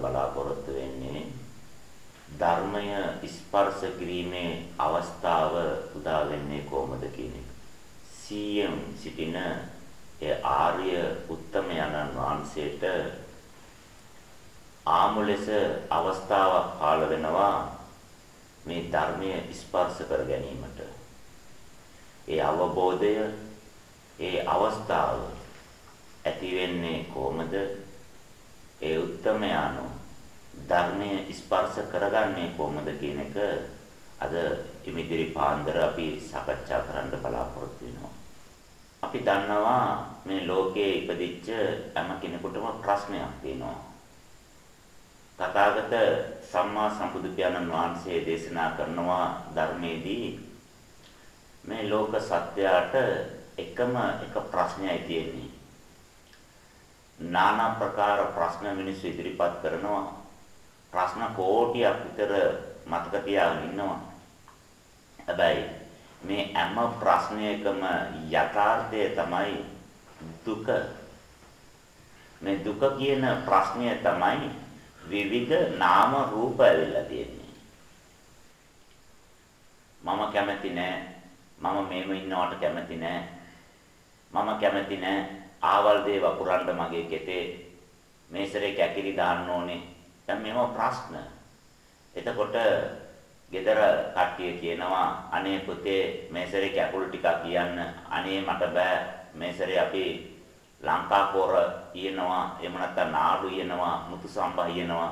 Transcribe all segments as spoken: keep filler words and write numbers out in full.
බලාපොරොත්තු වෙන්නේ ධර්මය ස්පර්ශ කිරීමේ අවස්ථාව උදා වෙන්නේ කොහොමද කියන එක. සියම් සිටින ඒ ආර්ය උත්තමයන් වහන්සේට ආමුලස අවස්ථාවක් පාළ වෙනවා මේ ධර්මය ස්පර්ශ කර ගැනීමට. ඒ අවබෝධය, ඒ අවස්ථාව ඇති වෙන්නේ කොහොමද? ඒ උත්තමයන් ධර්මයේ ස්පර්ශ කරගන්නේ කොහොමද කියන එක අද ඉදිරි පාන්දර අපි සාකච්ඡා කරන්න බලාපොරොත්තු වෙනවා. අපි දන්නවා මේ ලෝකයේ ඉපදිච්ච හැම කෙනෙකුටම ප්‍රශ්නයක් තියෙනවා. තථාගත සම්මා සම්බුදු පියාණන් වහන්සේ දේශනා කරනවා ධර්මයේදී මේ ලෝක සත්‍යයට එකම එක ප්‍රශ්නයයි තියෙන්නේ. নানা ප්‍රකාර ප්‍රශ්න මිනිස්සු ඉදිරිපත් කරනවා. ප්‍රශ්න කෝටියක් විතර මතක තියාගෙන ඉන්නවා. හැබැයි මේ හැම ප්‍රශ්නයකම යථාර්ථය තමයි දුක. මේ දුක කියන ප්‍රශ්නය තමයි විවිධ නාම රූප ඇවිල්ලා තියෙන්නේ. මම කැමති නෑ, මම මේව ඉන්නවට කැමති නෑ, මම කැමති නෑ ආවල් දේ වපුරන්න මගේ කෙතේ, මේසරේ කැකිලි දාන්න ඕනේ. දැන් මේව ප්‍රශ්න. එතකොට ගෙදර කට්ටිය කියනවා අනේ පුතේ මේසරේ කැකුළු ටිකක් කියන්න, අනේ මට බෑ මේසරේ අපි ලංකා කෝර කියනවා, එහෙම නැත්නම් නාඩු කියනවා, මුතු සම්බා කියනවා.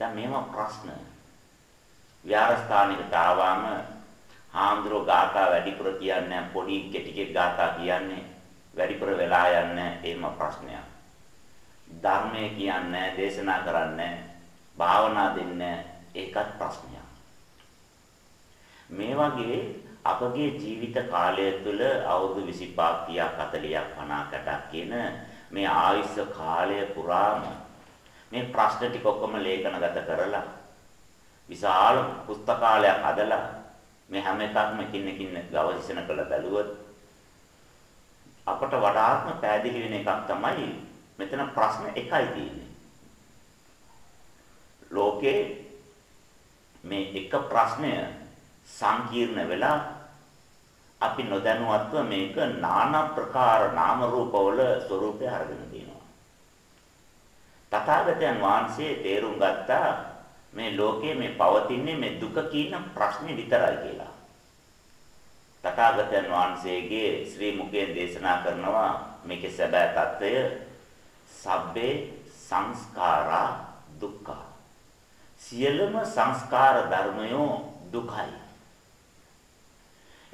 දැන් මේව ප්‍රශ්න. විහාරස්ථානෙකට ආවම ආන්දරෝ ගාථා වැඩිපුර කියන්නේ, පොඩි කෙටිකේ ගාථා කියන්නේ, වැඩිපුර වෙලා යන්නේ. එහෙම ප්‍රශ්නයක්. ධර්මය කියන්නේ දේශනා කරන්නේ, භාවනා දෙන්නේ, ඒකත් ප්‍රශ්නයක්. මේ වගේ අපගේ ජීවිත කාලය තුළ අවුරුදු විසිපහක්, තිහක්, හතළිහක්, පනහක් කියන මේ ආයුෂ කාලය පුරාම මේ ප්‍රශ්න ටික ඔක්කොම ලේඛනගත කරලා විශාල පුස්තකාලයක් හදලා මේ හැම එකක්ම එකින් එකින් ගවේෂණ කළ බැලුවොත් අපට වඩාත්ම පැහැදිලි වෙන එකක් තමයි මෙතන ප්‍රශ්න එකයි තියෙන්නේ. ලෝකේ මේ එක ප්‍රශ්නය සංකීර්ණ වෙලා අපි නොදැනුවත්ව මේක নানা ප්‍රකාර නාම රූපවල ස්වરૂපය අරගෙන තියෙනවා. තථාගතයන් වහන්සේ තේරුම් ගත්තා මේ ලෝකයේ මේ පවතින්නේ මේ දුක කියන ප්‍රශ්නේ විතරයි කියලා. තථාගතයන් වහන්සේගේ ශ්‍රී මුඛයෙන් දේශනා කරනවා මේකේ සැබෑ తত্ত্বය සබ්බේ සංස්කාරා දුක්ඛා. සියලුම සංස්කාර ධර්මයෝ දුකයි.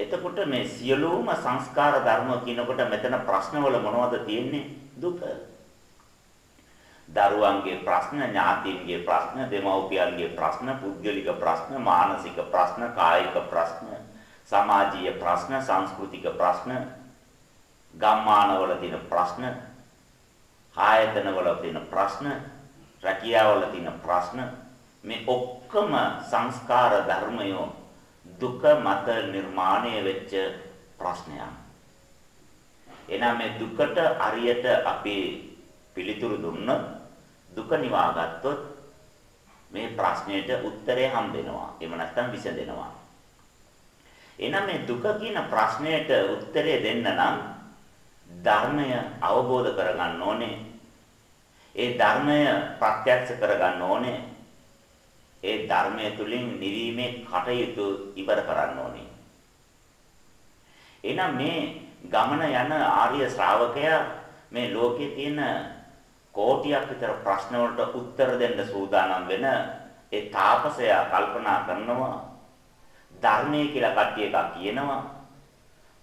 එතකොට මේ සියලුම සංස්කාර ධර්ම කියනකොට මෙතන ප්‍රශ්නවල මොනවද තියෙන්නේ? දුක. දරුවන්ගේ ප්‍රශ්න, ඥාතීන්ගේ ප්‍රශ්න, දෙමව්පියන්ගේ ප්‍රශ්න, පුද්ගලික ප්‍රශ්න, මානසික ප්‍රශ්න, කායික ප්‍රශ්න, සමාජීය ප්‍රශ්න, සංස්කෘතික ප්‍රශ්න, ගම්මානවල තියෙන ප්‍රශ්න, ආයතනවල තියෙන ප්‍රශ්න, රැකියාවල තියෙන ප්‍රශ්න, මේ ඔක්කොම සංස්කාර ධර්මයෝ දුක මත නිර්මාණය වෙච්ච ප්‍රශ්නයක්. එනම් මේ දුකට හරියට අපි පිළිතුරු දුන්නොත්, දුක නිවාගත්තොත් මේ ප්‍රශ්නෙට උත්තරේ හම්බෙනවා. එහෙම නැත්නම් විසඳෙනවා. එනම් මේ දුක කියන ප්‍රශ්නෙට උත්තරේ දෙන්න නම් ධර්මය අවබෝධ කරගන්න ඕනේ. ඒ ධර්මය ප්‍රත්‍යක්ෂ කරගන්න ඕනේ. ඒ ධර්මය තුළින් නිවීමේ කටයුතු ඉවර කරන්න ඕනේ. එහෙනම් මේ ගමන යන ආර්ය ශ්‍රාවකයා මේ ලෝකයේ තියෙන කෝටියක් විතර ප්‍රශ්න වලට උත්තර දෙන්න සූදානම් වෙන ඒ තාපසයා කල්පනා කරනවා ධර්මයේ කියලා කට්ටිය එකක් කියනවා.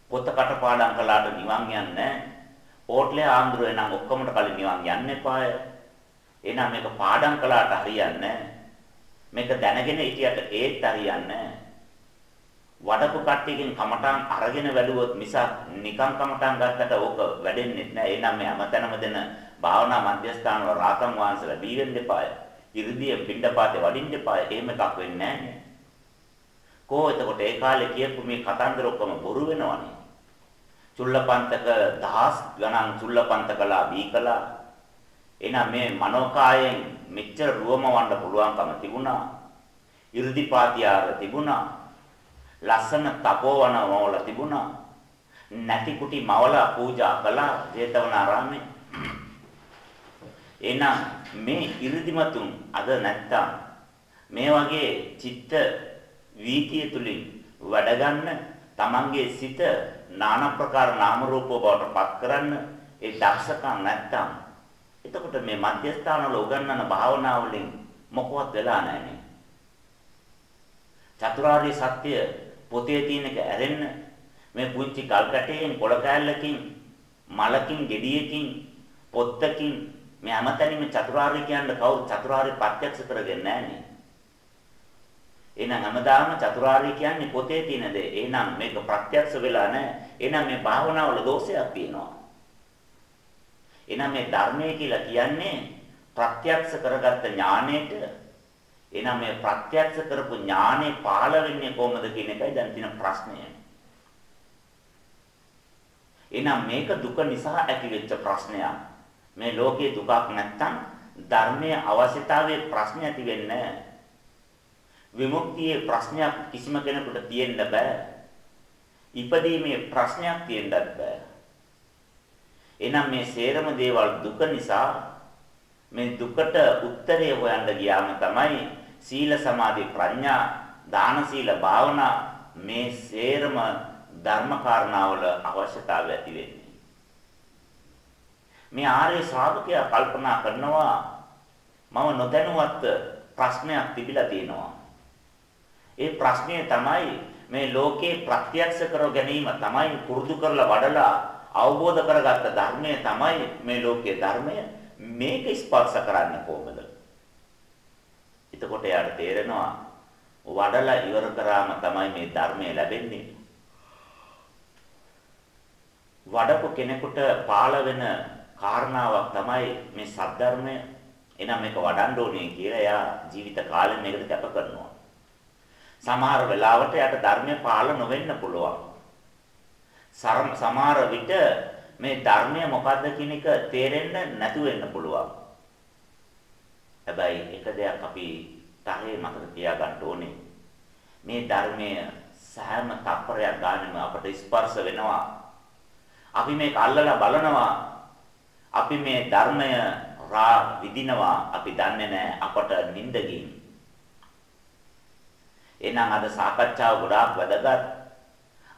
පොත කටපාඩම් කළාට නිවන් යන්නේ නැහැ. ඕට්ලේ ආන්දරේ නම් ඔක්කොමට කලින් නිවන් යන්න එපාය. එහෙනම් මේක පාඩම් කළාට හරියන්නේ නැහැ. මේක දැනගෙන හිටියට ඒත් හරියන්නේ නැහැ. වඩපු කට්ටියකින් කමටන් අරගෙන වැළුවොත් මිසක් නිකන් කමටන් ගත්තට ඕක වැඩෙන්නේ නැහැ. එහෙනම් මේ අමතනම දෙන භාවනා මධ්‍යස්ථාන වල රාතන් වහන්සේලා බී වෙන්න එපාය. ඉර්ධිය පිණ්ඩපාතේ වඩින්න එපාය. එහෙම එකක් වෙන්නේ නැහැ. කොහොමද එතකොට ඒ කාලේ කියපු මේ කතන්දර ඔක්කොම බොරු වෙනවනේ. චුල්ලපන්තක දහස් ගණන් චුල්ලපන්තකලා බී කළා. එහෙනම් මේ මනෝකායෙන් මෙච්චර රුවම වන්න පුළුවන්කම තිබුණා. 이르දිපාතිආර තිබුණා. ලස්සන තපෝවන මවල තිබුණා. නැති කුටි මවල පූජා කළා ජේතවනාරාමේ. එනම් මේ 이르දිමතුන් අද නැත්තම් මේ වගේ චිත්ත වීතිය තුලින් වැඩ ගන්න තමන්ගේ සිත নানা ප්‍රකාර නාම රූප වලට පත් කරන්න ඒ දක්ෂකම් නැත්තම් එතකොට මේ මධ්‍යස්ථාන වල උගන්වන භාවනාව වලින් මොකවත් වෙලා නැහැ නේ. චතුරාර්ය සත්‍ය පොතේ තියෙනක ඇරෙන්න මේ පුංචි කල් කැටයෙන් පොළ කෑල්ලකින් මලකින් ගෙඩියකින් පොත්තකින් මේ හැමතැනම චතුරාර්ය කියන කවුරු චතුරාර්ය ප්‍රත්‍යක්ෂ කරගන්නේ නැහැ නේ. එහෙනම් හැමදාම චතුරාර්ය කියන්නේ පොතේ තියෙන දේ. එහෙනම් මේක ප්‍රත්‍යක්ෂ වෙලා නැහැ. එහෙනම් මේ භාවනාවල දෝෂයක් තියෙනවා. එහෙනම් මේ ධර්මය කියලා කියන්නේ ප්‍රත්‍යක්ෂ කරගත්ත ඥාණයට. එහෙනම් මේ ප්‍රත්‍යක්ෂ කරපු ඥාණය පාළ වෙන්නේ කොහොමද කියන එකයි දැන් තියෙන ප්‍රශ්නය. එහෙනම් මේක දුක නිසා ඇතිවෙච්ච ප්‍රශ්නයක්. මේ ලෝකේ දුකක් නැත්තම් ධර්මයේ අවශ්‍යතාවයේ ප්‍රශ්න ඇති වෙන්නේ නැහැ. විමුක්තියේ ප්‍රශ්නයක් කිසිම කෙනෙකුට තියෙන්න බෑ. ඉපදීමේ ප්‍රශ්නයක් තියෙන්නත් බෑ. එහෙනම් මේ සේරම දේවල් දුක නිසා මේ දුකට උත්තරය හොයන්න ගියාම තමයි සීල සමාධි ප්‍රඥා දාන සීල භාවනා මේ සේරම ධර්ම කාරණාවල අවශ්‍යතාවය ඇති වෙන්නේ. මේ ආර්ය ශ්‍රාවකයා කල්පනා කරනවා මම නොදැනුවත් ප්‍රශ්නයක් තිබිලා තියෙනවා. ඒ ප්‍රශ්නේ තමයි මේ ලෝකේ ප්‍රත්‍යක්ෂ කර ගැනීම තමයි පුරුදු කරලා වඩලා අවබෝධ කරගත්ත ධර්මය තමයි මේ ලෝකයේ ධර්මය. මේක ස්පර්ශ කරන්න කොහොමද? එතකොට යාට තේරෙනවා වඩලා ඉවර කරාම තමයි මේ ධර්මය ලැබෙන්නේ. වඩපු කෙනෙකුට පාළ වෙන කාරණාවක් තමයි මේ සද්ධර්මය. එනම් මේක වඩන්න ඕනේ කියලා යා ජීවිත කාලෙම මේකට කැප කරනවා. සමහර වෙලාවට යාට ධර්මය පාළ නොවෙන්න පුළුවන්. සමහර විට මේ ධර්මය මොකද්ද කියන එක තේරෙන්න නැතු වෙන්න පුළුවන්. හැබැයි එක දෙයක් අපි තරයේ මතක තියාගන්න ඕනේ. මේ ධර්මය සෑම තප්පරයක් ගානම අපට ස්පර්ශ වෙනවා. අපි මේක අල්ලලා බලනවා. අපි මේ ධර්මය රා විඳිනවා. අපි දන්නේ නැහැ අපට නිින්ද ගිහින්. එහෙනම් අද සාකච්ඡාව ගොඩාක් වැදගත්.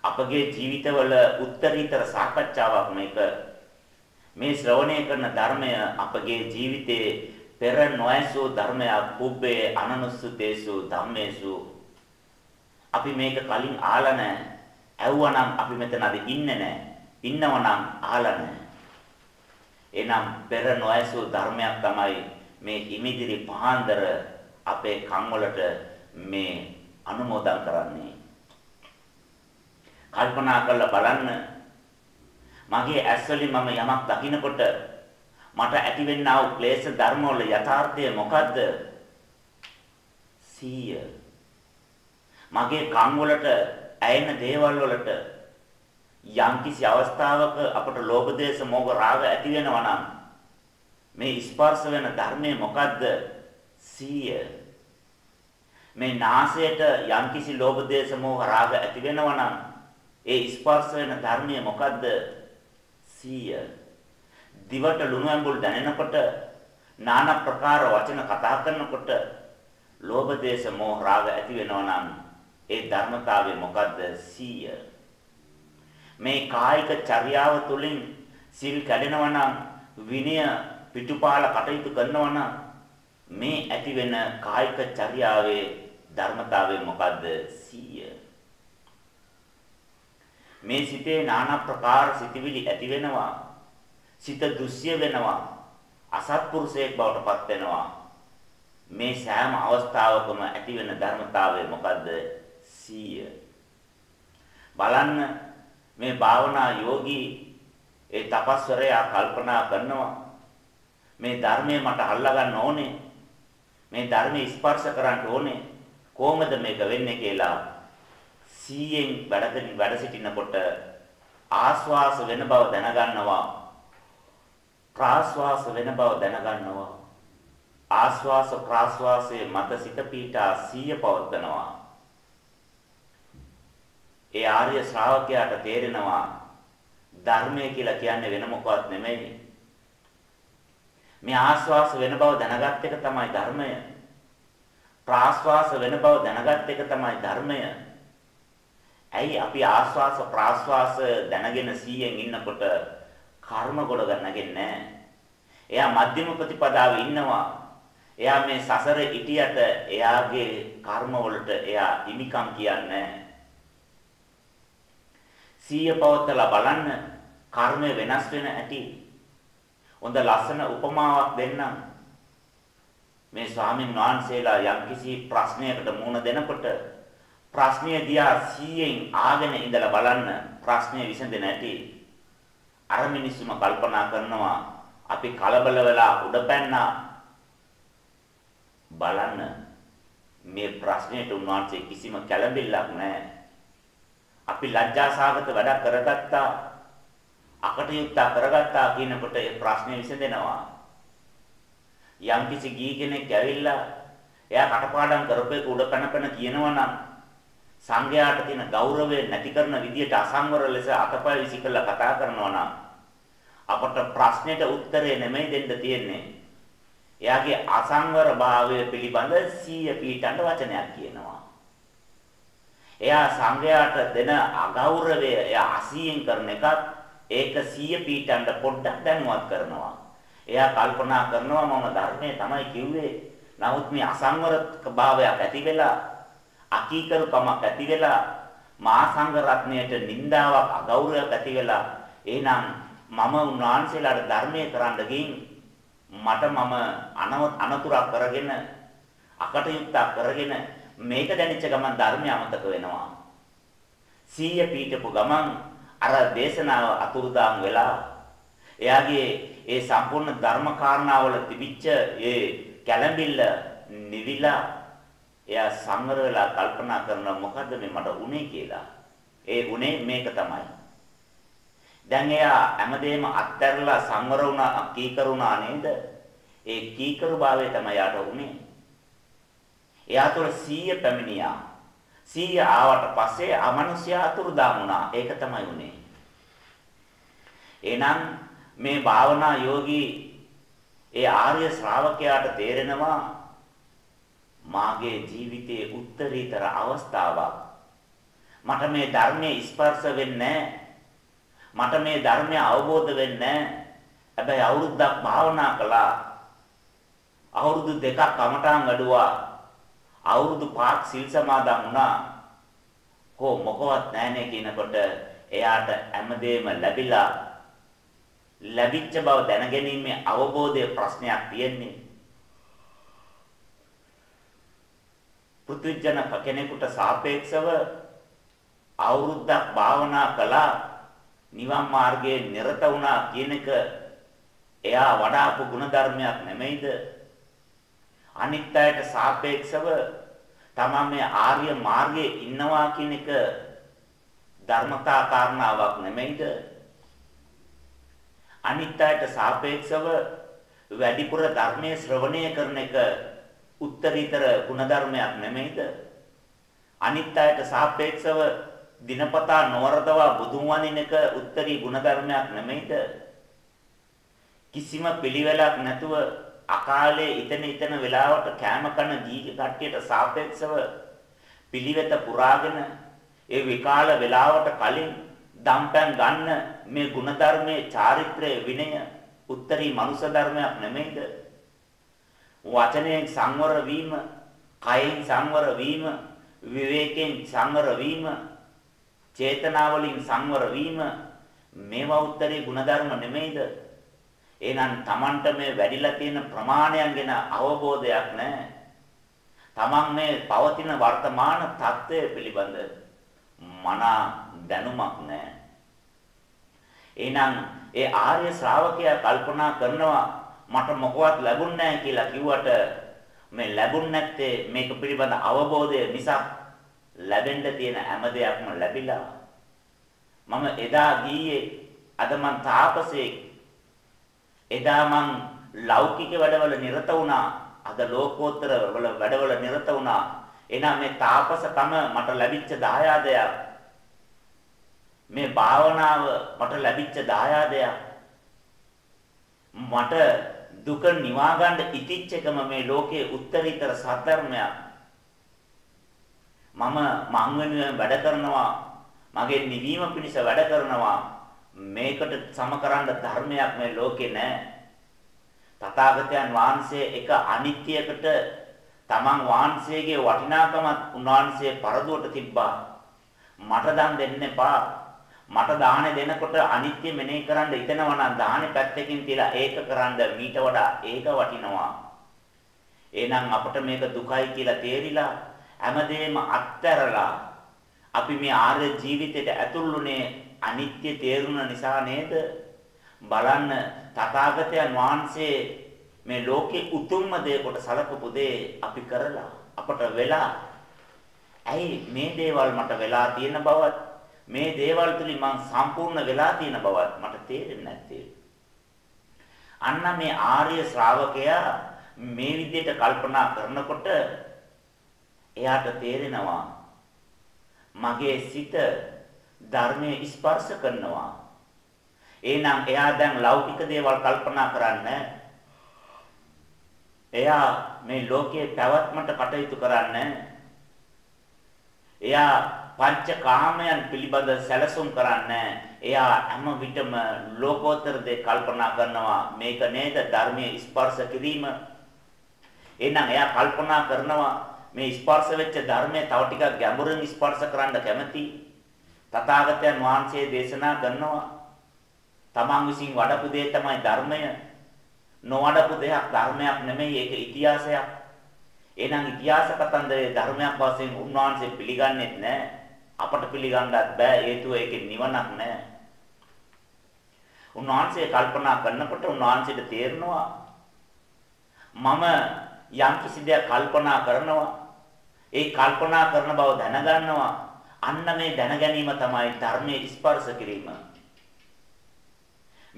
අපගේ ජීවිතවල උත්තරීතර සාකච්ඡාවක් මේක. මේ ශ්‍රවණය කරන ධර්මය අපගේ ජීවිතයේ පෙර නොයසූ ධර්මයක් පුබ්බේ අනනුස්සුතේසු ධම්මේසු. අපි මේක කලින් ආලා නැහැ. ඇහුවනම් අපි මෙතන අද ඉන්නේ නැහැ. ඉන්නවනම් ආලා නැහැ. එහෙනම් පෙර නොයසූ ධර්මයක් තමයි මේ ඉමිදිරි පහන්දර අපේ කන් වලට මේ අනුමෝදන් කරන්නේ. කල්පනා කරලා බලන්න මගේ ඇස්වලින් මම යමක් දකිනකොට මට ඇතිවෙනා වූ ක්ලේශ ධර්ම වල යථාර්ථය මොකද්ද? සිය. මගේ කන් වලට ඇයෙන දේවල් වලට යම්කිසි අවස්ථාවක අපට ලෝභ දේශ මොහ රාග ඇති වෙනවා නම් මේ ස්පර්ශ වෙන ධර්මය මොකද්ද? සිය. මේ නාසයට යම්කිසි ලෝභ දේශ මොහ රාග ඇති වෙනවා නම් ඒ ස්පර්ශ වෙන ධර්මය මොකද්ද? සිය. දිවට ලුණු ඇඹුල් දැනෙනකොට নানা ප්‍රකාර වචන කතා කරනකොට ලෝභ දේශ මොහ රාග ඇති වෙනවා නම් ඒ ධර්මතාවය මොකද්ද? සිය. මේ කායික චර්යාව තුළින් සිල් කැඩෙනවා නම් විනය පිටුපාල කටයුතු කරනවා නම් මේ ඇති වෙන කායික චර්යාවේ ධර්මතාවය මොකද්ද? සිය. මේ සිතේ নানা ප්‍රකාර සිතිවිලි ඇති වෙනවා. සිත දුස්සිය වෙනවා. අසත්පුරුෂයෙක් බවට පත් වෙනවා. මේ සෑම අවස්ථාවකම ඇති වෙන ධර්මතාවය මොකද්ද? සිය. බලන්න මේ භාවනා යෝගී ඒ තපස්වරයා කල්පනා කරනවා මේ ධර්මය මට අල්ලා ගන්න ඕනේ. මේ ධර්මයේ ස්පර්ශ කරන්න ඕනේ. කොහොමද මේක වෙන්නේ කියලා සීයෙන් වැඩකින් වැඩ සිටිනකොට ආස්වාස වෙන බව දැනගන්නවා. ප්‍රාස්වාස වෙන බව දැනගන්නවා. ආස්වාස ප්‍රාස්වාසයේ මත සිත පීඨා සිය පවත්නවා. ඒ ආර්ය ශ්‍රාවකයාට තේරෙනවා ධර්මය කියලා කියන්නේ වෙන මොකවත් නෙමෙයි. මේ ආස්වාස වෙන බව දැනගත් එක තමයි ධර්මය. ප්‍රාස්වාස වෙන බව දැනගත් එක තමයි ධර්මය. ඇයි අපි ආස්වාස ප්‍රාස්වාස දැනගෙන සීයෙන් ඉන්නකොට කර්ම ගොඩ ගන්නගෙන්නේ නැහැ. එයා මධ්‍යම ප්‍රතිපදාවේ ඉන්නවා. එයා මේ සසරේ ඉතියට එයාගේ කර්ම වලට එයා හිමිකම් කියන්නේ සීය පවත්තලා බලන්න කර්මය වෙනස් වෙන ඇති. හොඳ ලස්සන උපමාවක් දෙන්නම්. මේ ස්වාමීන් වහන්සේලා යම්කිසි ප්‍රශ්නයකට මුහුණ දෙනකොට ප්‍රශ්නය දිහා සියෙන් ආගෙන ඉඳලා බලන්න ප්‍රශ්නේ විසඳෙන්නේ නැති. අර මිනිස්සුම කල්පනා කරනවා අපි කලබල වෙලා උඩ පැන්නා. බලන්න මේ ප්‍රශ්නෙට උන්වහන්සේ කිසිම කැළඹිල්ලක් නැහැ. අපි ලැජ්ජාසහගත වැඩ කරගත්තා. අකටයුත්ත කරගත්තා කියනකොට ඒ ප්‍රශ්නේ විසඳෙනවා. යම්කිසි ගී කෙනෙක් ඇවිල්ලා එයා කටපාඩම් කරපේක උඩ පැනපැන කියනවනම් සංඝයාට තියෙන ගෞරවය නැති කරන විදියට අසංවර ලෙස අතපය විසිකලා කතා කරනවා නම් අපට ප්‍රශ්නෙට උත්තරේ නෙමෙයි දෙන්න තියෙන්නේ. එයාගේ අසංවරභාවය පිළිබඳ සිය පීඨන වචනයක් කියනවා. එයා සංඝයාට දෙන අගෞරවය එයා අසීයෙන් කරන එකත් ඒක සිය පීඨන පොඩ්ඩක් දැනුවත් කරනවා. එයා කල්පනා කරනවා මම ධර්මයේ තමයි කිව්වේ. නමුත් මේ අසංවරභාවයක් ඇති වෙලා අකීකරුකමක් ඇති වෙලා මා සංඝ රත්නයට නින්දාවක් අගෞරවයක් ඇති වෙලා එහෙනම් මම උන්වහන්සේලාට ධර්මයේ කරන්න ගින් මට මම අනතුරක් කරගෙන අකටයුත්තක් කරගෙන මේක දැනෙච්ච ගමන් ධර්මය අමතක වෙනවා. සීය පීඨපු ගමන් අර දේශනාව අතුරුදාන් වෙලා එයාගේ ඒ සම්පූර්ණ ධර්ම කාරණාවල තිබිච්ච ඒ කැළඹිල්ල නිවිලා එයා සංවර වෙලා කල්පනා කරනවා මොකද්ද මේ මට උනේ කියලා. ඒ උනේ මේක තමයි. දැන් එයා හැමදේම අත්හැරලා සංවර වුණා කීකරුණා නේද? ඒ කීකරුභාවය තමයි යාට උනේ. එයා තුළ සීය පැමිණියා. සීය ආවට පස්සේ අමනුෂ්‍ය අතුරුදාන් වුණා. ඒක තමයි උනේ. එහෙනම් මේ භාවනා යෝගී ඒ ආර්ය ශ්‍රාවකයාට තේරෙනවා මාගේ ජීවිතයේ උත්තරීතර අවස්ථාවක්. මට මේ ධර්මයේ ස්පර්ශ වෙන්නේ මට මේ ධර්මය අවබෝධ වෙන්නේ හැබැයි අවුරුද්දක් භාවනා කළා. අවුරුදු දෙකක් කමටහන් වැඩුවා. අවුරුදු පහක් සිල් සමාදන් වුණා. කො මොකවත් නැහැනේ කියනකොට එයාට හැමදේම ලැබිලා ලැබිච්ච බව දැනගැනීමේ අවබෝධයේ ප්‍රශ්නයක් තියෙන්නේ. පුදුජන කෙනෙකුට සාපේක්ෂව අවුරුද්දක් භාවනා කළා නිවන් මාර්ගයේ නිරත වුණා කියනක එයා වඩාපු ගුණධර්මයක් නෙමෙයිද? අනිත් අයට සාපේක්ෂව තමන් මේ ආර්ය මාර්ගයේ ඉන්නවා කියන එක ධර්මතා කාරණාවක් නෙමෙයිද? අනිත් අයට සාපේක්ෂව වැඩිපුර ධර්මයේ ශ්‍රවණය කරන එක උත්තරීතර ගුණධර්මයක් නෙමෙයිද? අනිත් අයට සාපේක්ෂව දිනපතා නොවරදවා බුදුන් වඳින එක උත්තරී ගුණධර්මයක් නෙමෙයිද? කිසිම පිළිවෙලක් නැතුව අකාලේ ඉතන ඉතන වෙලාවට කෑම කන දීගේ කට්ටියට සාපේක්ෂව පිළිවෙත පුරාගෙන ඒ විකාල වෙලාවට කලින් දම්පැන් ගන්න මේ ගුණධර්මයේ චාරිත්‍රය විනය උත්තරී මනුෂ්‍ය ධර්මයක් නෙමෙයිද? වචනයෙන් සංවර වීම, කයෙන් සංවර වීම, විවේකයෙන් සංවර වීම, චේතනාවලින් සංවර වීම මේවා උත්තරී ගුණධර්ම නෙමෙයිද? එහෙනම් Tamanට මේ වැඩිලා තියෙන ප්‍රමාණයන් ගැන අවබෝධයක් නැහැ. Taman මේ පවතින වර්තමාන තත්ත්වය පිළිබඳ මනා දැනුමක් නැහැ. එහෙනම් ඒ ආර්ය ශ්‍රාවකයා කල්පනා කරනවා මට මොකවත් ලැබුණ නැහැ කියලා කිව්වට මේ ලැබුණ නැත්තේ මේක පිළිබඳ අවබෝධය නිසා ලැබෙන්න තියෙන හැම දෙයක්ම ලැබිලා මම එදා ගියේ අද මං තාපසෙක්. එදා මං ලෞකික වැඩවල නිරත වුණා අද the ලෝකෝත්තර වල වැඩවල නිරත වුණා. එනනම් මේ තාපසකම මට ලැබිච්ච දායාදයක්. මේ භාවනාව මට ලැබිච්ච දායාදයක්. මට දුක නිවා ගන්න ඉතිච්ච එකම මේ ලෝකයේ උත්තරීතර සත්‍යර්මයක්. මම මං වෙනුවෙන් වැඩ කරනවා. මගේ නිවීම පිණිස වැඩ කරනවා. මේකට සමකරන ධර්මයක් මේ ලෝකේ නැහැ. තථාගතයන් වහන්සේ එක අනිත්‍යයකට තමන් වහන්සේගේ වටිනාකමත් උන්වහන්සේ පරදුවට තිබ්බා. මට දන් දෙන්න එපා. මට දාහනේ දෙනකොට අනිත්‍ය මෙනෙහි කරන් ඉතනවා නම් දාහනේ පැත්තකින් තියලා ඒක කරන් ද මීට වඩා ඒක වටිනවා. එහෙනම් අපිට මේක දුකයි කියලා තේරිලා හැමදේම අත්හැරලා අපි මේ ආර්ය ජීවිතයට ඇතුළුුනේ අනිත්‍ය තේරුණ නිසා නේද? බලන්න තථාගතයන් වහන්සේ මේ ලෝකේ උතුම්ම දේ කොට සලකපු දේ අපි කරලා අපට වෙලා ඇයි මේ දේවල් මට වෙලා තියෙන බවත් මේ දේවල් තුලින් මං සම්පූර්ණ වෙලා තියෙන බවත් මට තේරෙන්නේ නැත්තේ. අන්න මේ ආර්ය ශ්‍රාවකයා මේ විදිහට කල්පනා කරනකොට එයාට තේරෙනවා මගේ සිත ධර්මයේ ස්පර්ශ කරනවා. එහෙනම් එයා දැන් ලෞකික දේවල් කල්පනා කරන්නේ. එයා මේ ලෝකයේ පැවැත්මට කටයුතු කරන්නේ. එයා පංචකාමයන් පිළිබඳ සැලසුම් කරන්නේ. එයා හැම විටම ලෝකෝත්තර දේ කල්පනා කරනවා. මේක නේද ධර්මයේ ස්පර්ශ කිරීම. එහෙනම් එයා කල්පනා කරනවා මේ ස්පර්ශ වෙච්ච ධර්මයේ තව ටිකක් ගැඹුරින් ස්පර්ශ කරන්න කැමතියි. තථාගතයන් වහන්සේ දේශනා කරනවා තමන් විසින් වඩපු දේ තමයි ධර්මය. නොවඩපු දෙයක් ධර්මයක් නෙමෙයි, ඒක ඉතිහාසයක්. එහෙනම් ඉතිහාස කතන්දරයේ ධර්මයක් වශයෙන් උන්වහන්සේ පිළිගන්නේ නැහැ. අපට පිළිගන්නත් බෑ, හේතුව ඒකේ නිවනක් නැහැ. උන්වහන්සේ කල්පනා කරනකොට උන්වහන්සේට තේරෙනවා මම යම්කිසි දෙයක් කල්පනා කරනවා. ඒ කල්පනා කරන බව දැනගන්නවා. අන්න මේ දැන ගැනීම තමයි ධර්මයේ ස්පර්ශ කිරීම.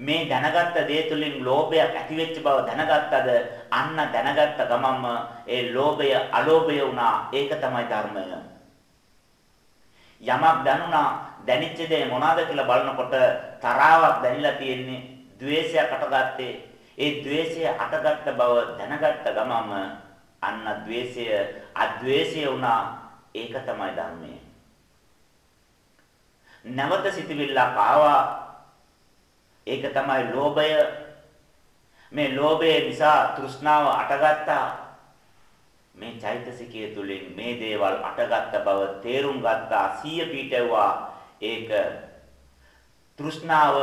මේ දැනගත්ත දේ තුළින් ලෝභයක් ඇති වෙච්ච බව දැනගත්තද අන්න දැනගත්ත ගමන්ම ඒ ලෝභය අලෝභය වුණා. ඒක තමයි ධර්මය. යමක් දැනුණා, දැනෙච්ච දේ මොනවාද කියලා බලනකොට තරාවක් දැනලා තියෙන්නේ, ද්වේෂයක් අටගත්තේ. ඒ ද්වේෂය අටගත්ත බව දැනගත්ත ගමන්ම අන්න ද්වේෂය අද්වේෂය වුණා. ඒක තමයි ධර්මය. නැවත සිටිවිල්ලා පාවා. ඒක තමයි ලෝභය. මේ ලෝභය නිසා තෘෂ්ණාව අටගත්තා. මේ චෛතසිකය තුලින් මේ දේවල් අටගත්ත බව තේරුම් ගත්තා, සිය පිටවුවා. ඒක තෘෂ්ණාව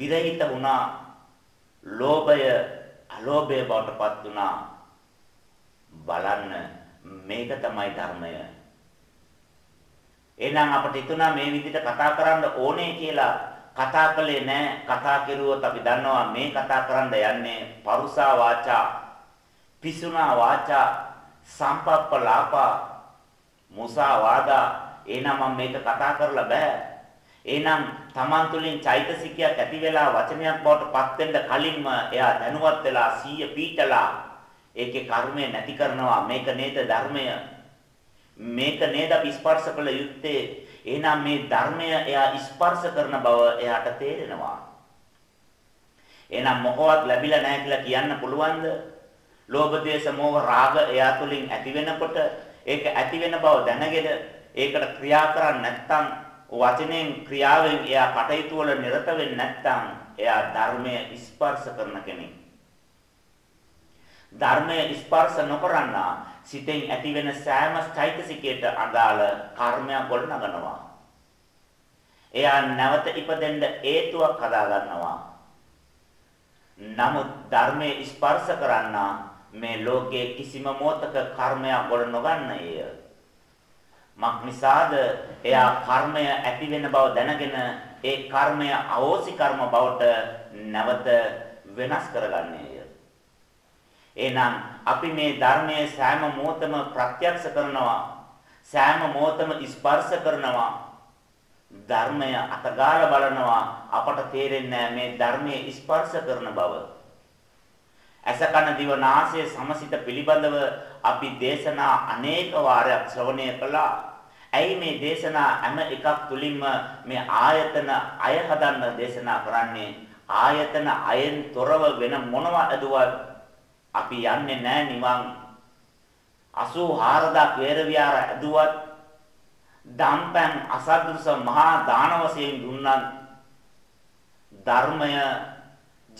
විරහිත වුණා. ලෝභය අලෝභය බවට පත් වුණා. බලන්න මේක තමයි ධර්මය. එහෙනම් අපිට හිතුණා මේ විදිහට කතා කරන්න ඕනේ කියලා. කතා කළේ නැහැ. කතා කෙරුවොත් අපි දන්නවා මේ කතා කරන්න යන්නේ පරුසා වාචා, පිසුනා වාචා, සම්පප්පලාපා, මුසාවාදා. එහෙනම් මම මේක කතා කරලා බෑ. එහෙනම් Taman තුලින් චෛතසිකයක් ඇති වෙලා වචනයක් බවට පත් වෙන්න කලින්ම එයා දැනුවත් වෙලා සීය පීඨලා ඒකේ කර්මය නැති කරනවා. මේක නේද ධර්මය. මේක නේද අපි ස්පර්ශ කළ යුත්තේ. එහෙනම් මේ ධර්මය එයා ස්පර්ශ කරන බව එයාට තේරෙනවා. එහෙනම් මොකවත් ලැබිලා නැහැ කියලා කියන්න පුළුවන්ද? ලෝභ, ද්වේෂ, මෝහ, රාග එයා තුලින් ඇති වෙනකොට ඒක ඇති වෙන බව දැනගෙන ඒකට ක්‍රියා කරන්නේ නැත්නම්, වචනෙන් ක්‍රියාවෙන් එයා කටයුතු වල නිරත වෙන්නේ නැත්නම් එයා ධර්මය ස්පර්ශ කරන කෙනෙක්. ධර්මය ස්පර්ශ නොකරනා සිතෙන් ඇති වෙන සෑම චෛතසිකයට අදාළ කර්මයක් ගොඩනගනවා. එයා නැවත ඉපදෙන්න හේතුවක් හදා ගන්නවා. නමුත් ධර්මයේ ස්පර්ශ කරන්නා මේ ලෝකයේ කිසිම මොහතක කර්මයක් ගොඩ නොගන්නේය. මක්නිසාද එයා කර්මය ඇති වෙන බව දැනගෙන ඒ කර්මය අවෝසි කර්ම බවට නැවත වෙනස් කරගන්නේය. එහෙනම් අපි මේ ධර්මයේ සෑම මොහොතම ප්‍රත්‍යක්ෂ කරනවා, සෑම මොහොතම ස්පර්ශ කරනවා, ධර්මය අතගාලා බලනවා. අපට තේරෙන්නේ මේ ධර්මයේ ස්පර්ශ කරන බව. ඇසකන දිව නාසය සමසිත පිළිබඳව අපි දේශනා අනේක වාරයක් ශ්‍රවණය කළා. ඇයි මේ දේශනා හැම එකක් තුලින්ම මේ ආයතන අය හදන්න දේශනා කරන්නේ? ආයතන අයෙන් තොරව වෙන මොනවදවත් අපි යන්නේ නැහැ නිවන්. අසූ හාරදා වේර විහාර ඇදුවත් දම්පන් අසද්දෘස මහා දාන වශයෙන් දුන්නත් ධර්මය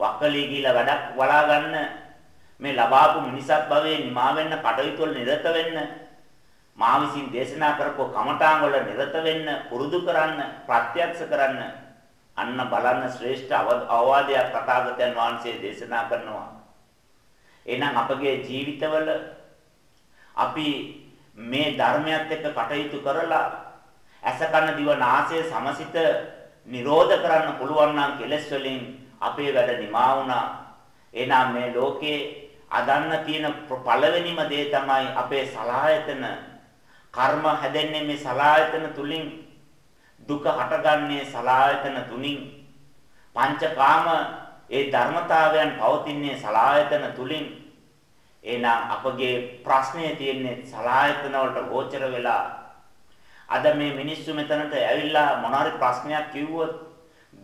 වක්කලී කියලා වැඩක් වලා ගන්න මේ ලබාපු මිනිසත් භවයේ නිමා වෙන්න කටයුතු වල නිරත වෙන්න මා විසින් දේශනා කරපු කමඨාන් වල නිරත වෙන්න පුරුදු කරන්න ප්‍රත්‍යක්ෂ කරන්න අන්න බලන්න ශ්‍රේෂ්ඨ අවවාදයක් තථාගතයන් වහන්සේ දේශනා කරනවා. එහෙනම් අපගේ ජීවිතවල අපි මේ ධර්මයත් එක්ක කටයුතු කරලා ඇස කන දිව නාසය සමසිත නිරෝධ කරන්න පුළුවන් නම් කෙලෙස් වලින් අපේ වැඩ නිමා වුණා. එහෙනම් මේ ලෝකේ අදන්න තියෙන පළවෙනිම දේ තමයි අපේ සලායතන. කර්ම හැදෙන්නේ මේ සලායතන තුලින්. දුක හටගන්නේ සලායතන තුලින්. පංචකාම ඒ ධර්මතාවයන් පවතින්නේ සලායතන තුලින්. එහෙනම් අපගේ ප්‍රශ්නේ තියෙන්නේ සලායතන වලට ගෝචර වෙලා අද මේ මිනිස්සු මෙතනට ඇවිල්ලා මොනවාරි ප්‍රශ්නයක් කිව්වොත්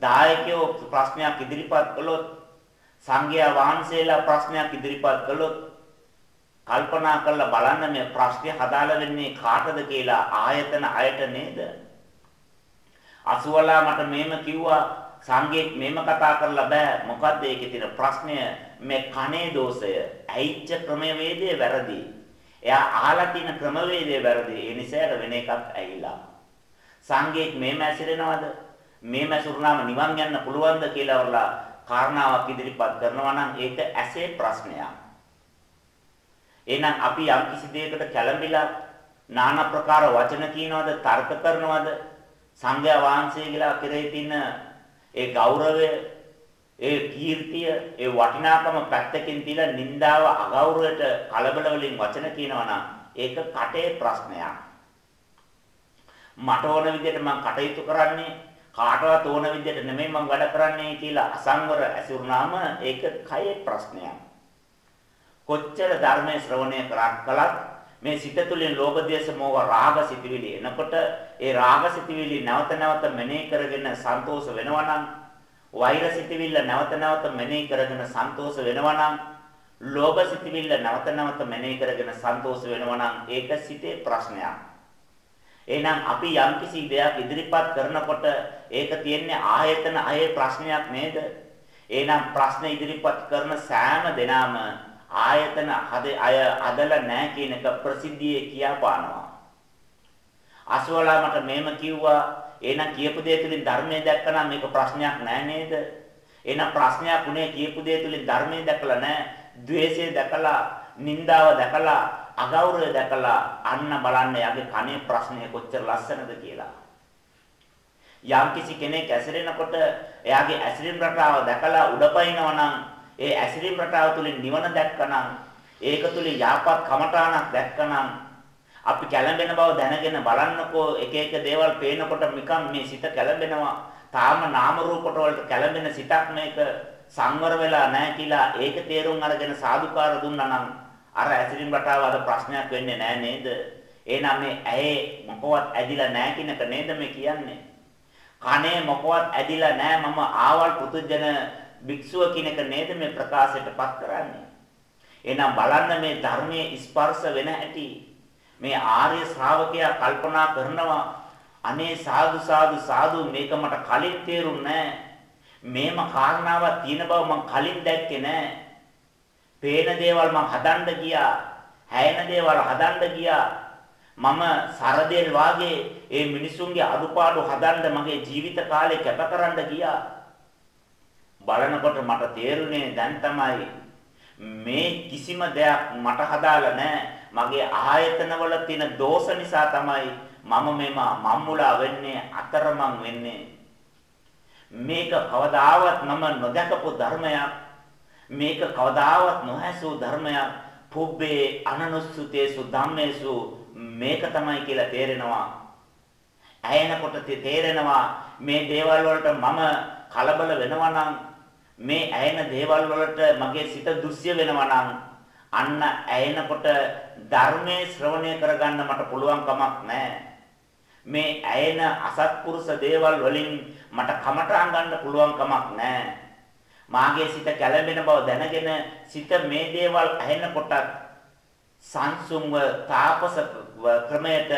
දායකයෝ ප්‍රශ්නයක් ඉදිරිපත් කළොත් සංඝයා වහන්සේලා ප්‍රශ්නයක් ඉදිරිපත් කළොත් කල්පනා කරලා බලන්න මේ ප්‍රශ්නේ හදාලා වෙන්නේ කාටද කියලා ආයතන අයට නේද? අසුවලා මට මේම කිව්වා සංඝෙක් මේම කතා කරලා බෑ. මොකද්ද ඒකේ තියෙන ප්‍රශ්නය? මේ කණේ දෝෂය. ඇහිච්ච ක්‍රමවේදය වැරදි. එයා අහලා තියෙන ක්‍රමවේදය වැරදි. ඒ නිසා වෙන එකක් ඇහිලා. සංඝෙක් මේම ඇසිරෙනවද? මේ මසුරුණාම නිවන් යන්න පුළුවන්ද කියලා වරලා කාරණාවක් ඉදිරිපත් කරනවා නම් ඒක ඇසේ ප්‍රශ්නයක්. එහෙනම් අපි යම් කිසි දෙයකට කැළඹිලා নানা ප්‍රකාර වචන කියනවාද තර්ක කරනවාද සංඝයා වහන්සේ කියලා කෙරෙහි තින ඒ ගෞරවය ඒ කීර්තිය ඒ වටිනාකම පැත්තකින් තියලා නින්දාව අගෞරවයට කලබල වලින් වචන කියනවා නම් ඒක කටේ ප්‍රශ්නයක්. මට ඕන විදිහට මම කටයුතු කරන්නේ කාටවත් ඕන විදිහට නෙමෙයි මම වැඩ කරන්නේ කියලා අසංවර ඇසුරුනාම ඒක කයේ ප්‍රශ්නයක්. කොච්චර ධර්මයේ ශ්‍රවණය කරක්කලත් මේ සිත තුළින් ලෝභ දේශ මොහ රාග සිතිවිලි එනකොට ඒ රාග සිතිවිලි නැවත නැවත මෙනෙහි කරගෙන සන්තෝෂ වෙනවා නම් වෛර සිතිවිල්ල නැවත නැවත මෙනෙහි කරගෙන සන්තෝෂ වෙනවා නම් ලෝභ සිතිවිල්ල නැවත නැවත මෙනෙහි කරගෙන සන්තෝෂ වෙනවා නම් ඒක සිතේ ප්‍රශ්නයක්. එහෙනම් අපි යම් කිසි දෙයක් ඉදිරිපත් කරනකොට ඒක තියෙන්නේ ආයතන අයේ ප්‍රශ්නයක් නේද? එහෙනම් ප්‍රශ්න ඉදිරිපත් කරන සෑම දෙනාම ආයතන හදේ අය අදලා නැහැ කියන එක ප්‍රසිද්ධියේ කියා පානවා. අසවලා මට මේම කිව්වා. එහෙනම් කියපු දේ තුලින් ධර්මයේ දැක්කනම් මේක ප්‍රශ්නයක් නෑ නේද? එහෙනම් ප්‍රශ්නයක් උනේ කියපු දේ තුලින් ධර්මයේ දැකලා නැහැ. ද්වේෂය දැකලා, නින්දාව දැකලා, අගෞරවය දැකලා අන්න බලන්න යගේ කනේ ප්‍රශ්නේ කොච්චර ලස්සනද කියලා. යම් කිසි කෙනෙක් ඇසිරෙනකොට එයාගේ ඇසිරීම රටාව දැකලා උඩපයින්නවා නම් ඒ ඇසිරීම රටාව තුලින් නිවන දැක්කනම් ඒක තුලින් යහපත් කමඨාණක් දැක්කනම් අපි කැළඹෙන බව දැනගෙන බලන්නකෝ එක එක දේවල් පේනකොට නිකම් මේ සිත කැළඹෙනවා. තාම නාම රූප කොට වලට කැළඹෙන සිතක් මේක සංවර වෙලා නැහැ කියලා ඒක තේරුම් අරගෙන සාදුකාර දුන්නා නම් අර ඇසිරින් රටාව අර ප්‍රශ්නයක් වෙන්නේ නැහැ නේද? එහෙනම් මේ ඇහි මොකවත් ඇදිලා නැහැ කියන එක නේද මේ කියන්නේ? කනේ මොකවත් ඇදිලා නැහැ මම ආවල් පුදුජන භික්ෂුව කියන එක නේද මේ ප්‍රකාශයටපත් කරන්නේ? එහෙනම් බලන්න මේ ධර්මයේ ස්පර්ශ වෙන හැටි. මේ ආර්ය ශ්‍රාවකයා කල්පනා කරනවා අනේ සාදු සාදු සාදු මේක මට කලින් තේරුන්නේ නැහැ. මේම කාරණාවක් තියෙන බව මම කලින් දැක්කේ නැහැ. පේන දේවල් මම හදන්න ගියා. හැයෙන දේවල් හදන්න ගියා. මම සරදෙල් වාගේ මේ මිනිසුන්ගේ අනුපාඩු හදන්න මගේ ජීවිත කාලේ කැපකරන්න ගියා. බලනකොට මට තේරුනේ දැන් තමයි මේ කිසිම දෙයක් මට හදාලා නැහැ. මගේ ආයතනවල තියෙන දෝෂ නිසා තමයි මම මේම මම්මුලා වෙන්නේ, අතරමං වෙන්නේ. මේක කවදාවත් මම නොදකපු ධර්මයක්. මේක කවදාවත් නොහැසූ ධර්මයක්. පුබ්බේ අනනුස්සුතේසු ධම්මේසු මේක තමයි කියලා තේරෙනවා. ඇයෙනකොට තේරෙනවා මේ දේවල් වලට මම කලබල වෙනවා නම්, මේ ඇයෙන දේවල් වලට මගේ සිත දුස්සිය වෙනවා නම්, අන්න ඇයෙනකොට ධර්මයේ ශ්‍රවණය කරගන්න මට පුළුවන් කමක් නැහැ. මේ ඇයෙන අසත්පුරුෂ දේවල් වලින් මට කමටහන් ගන්න පුළුවන් කමක් නැහැ. මාගේ සිත කැළඹෙන බව දැනගෙන සිත මේ දේවල් ඇහෙනකොට සංසුම්ව තාපස ක්‍රමයට,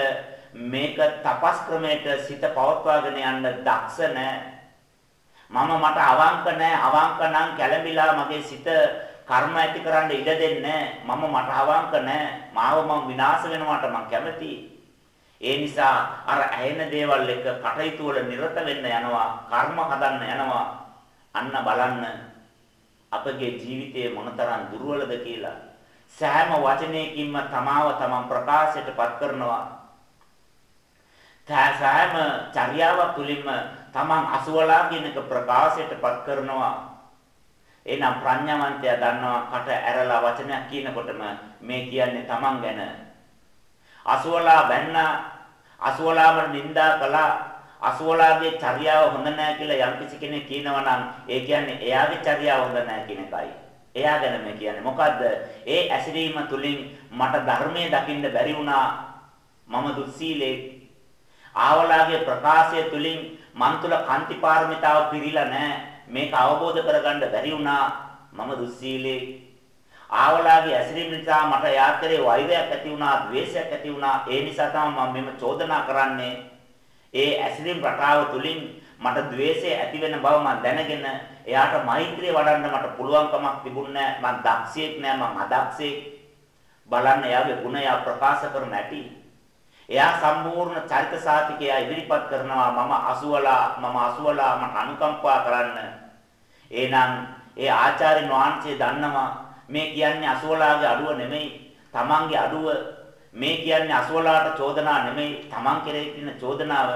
මේක තපස් ක්‍රමයට සිත පවත්වාගෙන යන්න දක්ෂ නැහැ. මම මට අවංක නැහැ. අවංක නම් කැළඹිලා මගේ සිත කර්ම ඇති කරන්න ඉඩ දෙන්නේ නැහැ. මම මට අවංක නැහැ. මාව මම විනාශ වෙනවට මම කැමතියි. ඒ නිසා අර ඇහෙන දේවල් එක්ක කටයුතු වල නිරත වෙන්න යනවා, කර්ම හදන්න යනවා. අන්න බලන්න අපගේ ජීවිතයේ මොනතරම් දුර්වලද කියලා. සෑම වචනයකින්ම තමාව තමන් ප්‍රකාශයටපත් කරනවා. සෑම චර්යාවක් තුළින්ම තමන් අසුවලා කියන එක ප්‍රකාශයටපත් කරනවා. එහෙනම් ප්‍රඥාවන්තයා දන්නවා කට ඇරලා වචනයක් කියනකොටම මේ කියන්නේ තමන් ගැන. අසුවලා වැන්නා, අසුවලාම නිඳා කළා, අසුවලාගේ චර්යාව හොඳ නැහැ කියලා යම්කිසි කෙනෙක් කියනවා නම් ඒ කියන්නේ එයාගේ චර්යාව හොඳ නැහැ කියන එකයි. එයා ගැන මේ කියන්නේ මොකද්ද? ඒ ඇසිරීම තුලින් මට ධර්මයේ දකින්න බැරි වුණා. මම දුස්සීලේ. ආවලාගේ ප්‍රකාශය තුලින් මන් තුල කාන්ති පාරමිතාව පිරීලා නැහැ. මේක අවබෝධ කරගන්න බැරි වුණා. මම දුස්සීලේ. ආවලාගේ ඇසිරීම නිසා මට යාත්‍රේ වෛරයක් ඇති වුණා, ද්වේෂයක් ඇති වුණා. ඒ නිසා තමයි මම මෙහෙම චෝදනා කරන්නේ. ඒ ඇසිරීම රටාව තුලින් මට ද්වේෂය ඇති වෙන බව මම දැනගෙන එයාට මෛත්‍රිය වඩන්න මට පුළුවන්කමක් තිබුණේ නැහැ. මම දක්ෂයෙක් නෑ, මම අදක්ෂයෙක්. බලන්න එයාගේ ගුණය ප්‍රකාශ කරන ඇති. එයා සම්පූර්ණ චරිත සාධකය ඉදිරිපත් කරනවා. මම අසුවලා, මම අසුවලා, මට අනුකම්පා කරන්න. එහෙනම් ඒ ආචාර්ය වහන්සේ දන්නවා මේ කියන්නේ අසුවලාගේ අඩුව නෙමෙයි, තමන්ගේ අඩුව. මේ කියන්නේ අසවලාට චෝදනා නෙමෙයි, තමන් කෙරෙහි තියෙන චෝදනාව.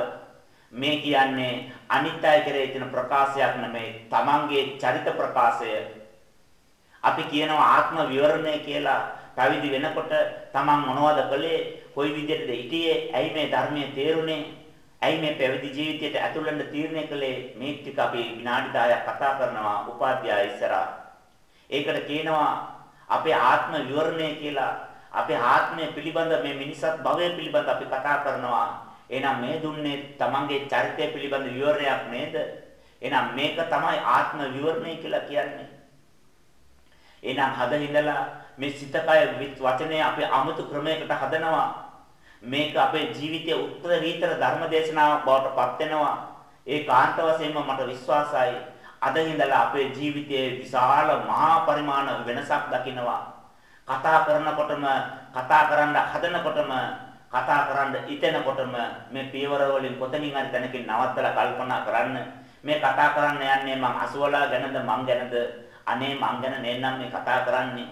මේ කියන්නේ අනිත්‍යය කෙරෙහි තියෙන ප්‍රකාශයක් නෙමෙයි, තමන්ගේ චරිත ප්‍රකාශය. අපි කියනවා ආත්ම විවරණය කියලා. පැවිදි වෙනකොට තමන් මොනවද කළේ, කොයි විදිහටද හිටියේ, ඇයි මේ ධර්මයේ තේරුනේ, ඇයි මේ පැවිදි ජීවිතයට ඇතුළු වෙන්න තීරණය කළේ, මේ ටික අපි විනාඩි දහයක් කතා කරනවා උපාධ්‍යාය ඉස්සරහා. ඒකට කියනවා අපේ ආත්ම විවරණය කියලා. අපේ ආත්මය පිළිබඳ, මේ මිනිසත් භවය පිළිබඳ අපි කතා කරනවා. එහෙනම් මේ දුන්නේ තමන්ගේ චරිතය පිළිබඳ විවරණයක් නේද? එහෙනම් මේක තමයි ආත්ම විවරණය කියලා කියන්නේ. එහෙනම් හදින්දලා මේ සිත, කය, වචනේ අපි අමුතු ක්‍රමයකට හදනවා. මේක අපේ ජීවිතයේ උත්තරීතර ධර්මදේශනාවක් බවට පත් වෙනවා. ඒ කාන්ත වශයෙන්ම මට විශ්වාසයි අදින්දලා අපේ ජීවිතයේ විශාල මහා පරිමාණ වෙනසක් දකින්නවා. කතා කරනකොටම, කතා කරන්න හදනකොටම, කතා කරන්න හිතෙනකොටම මේ පියවර වලින් කොතනින් හරි දැනකින් නවත්තලා කල්පනා කරන්න. මේ කතා කරන්න යන්නේ මං අසවලා ගැනද, මං ගැනද, අනේ මං ගැන නේනම් මේ කතා කරන්නේ.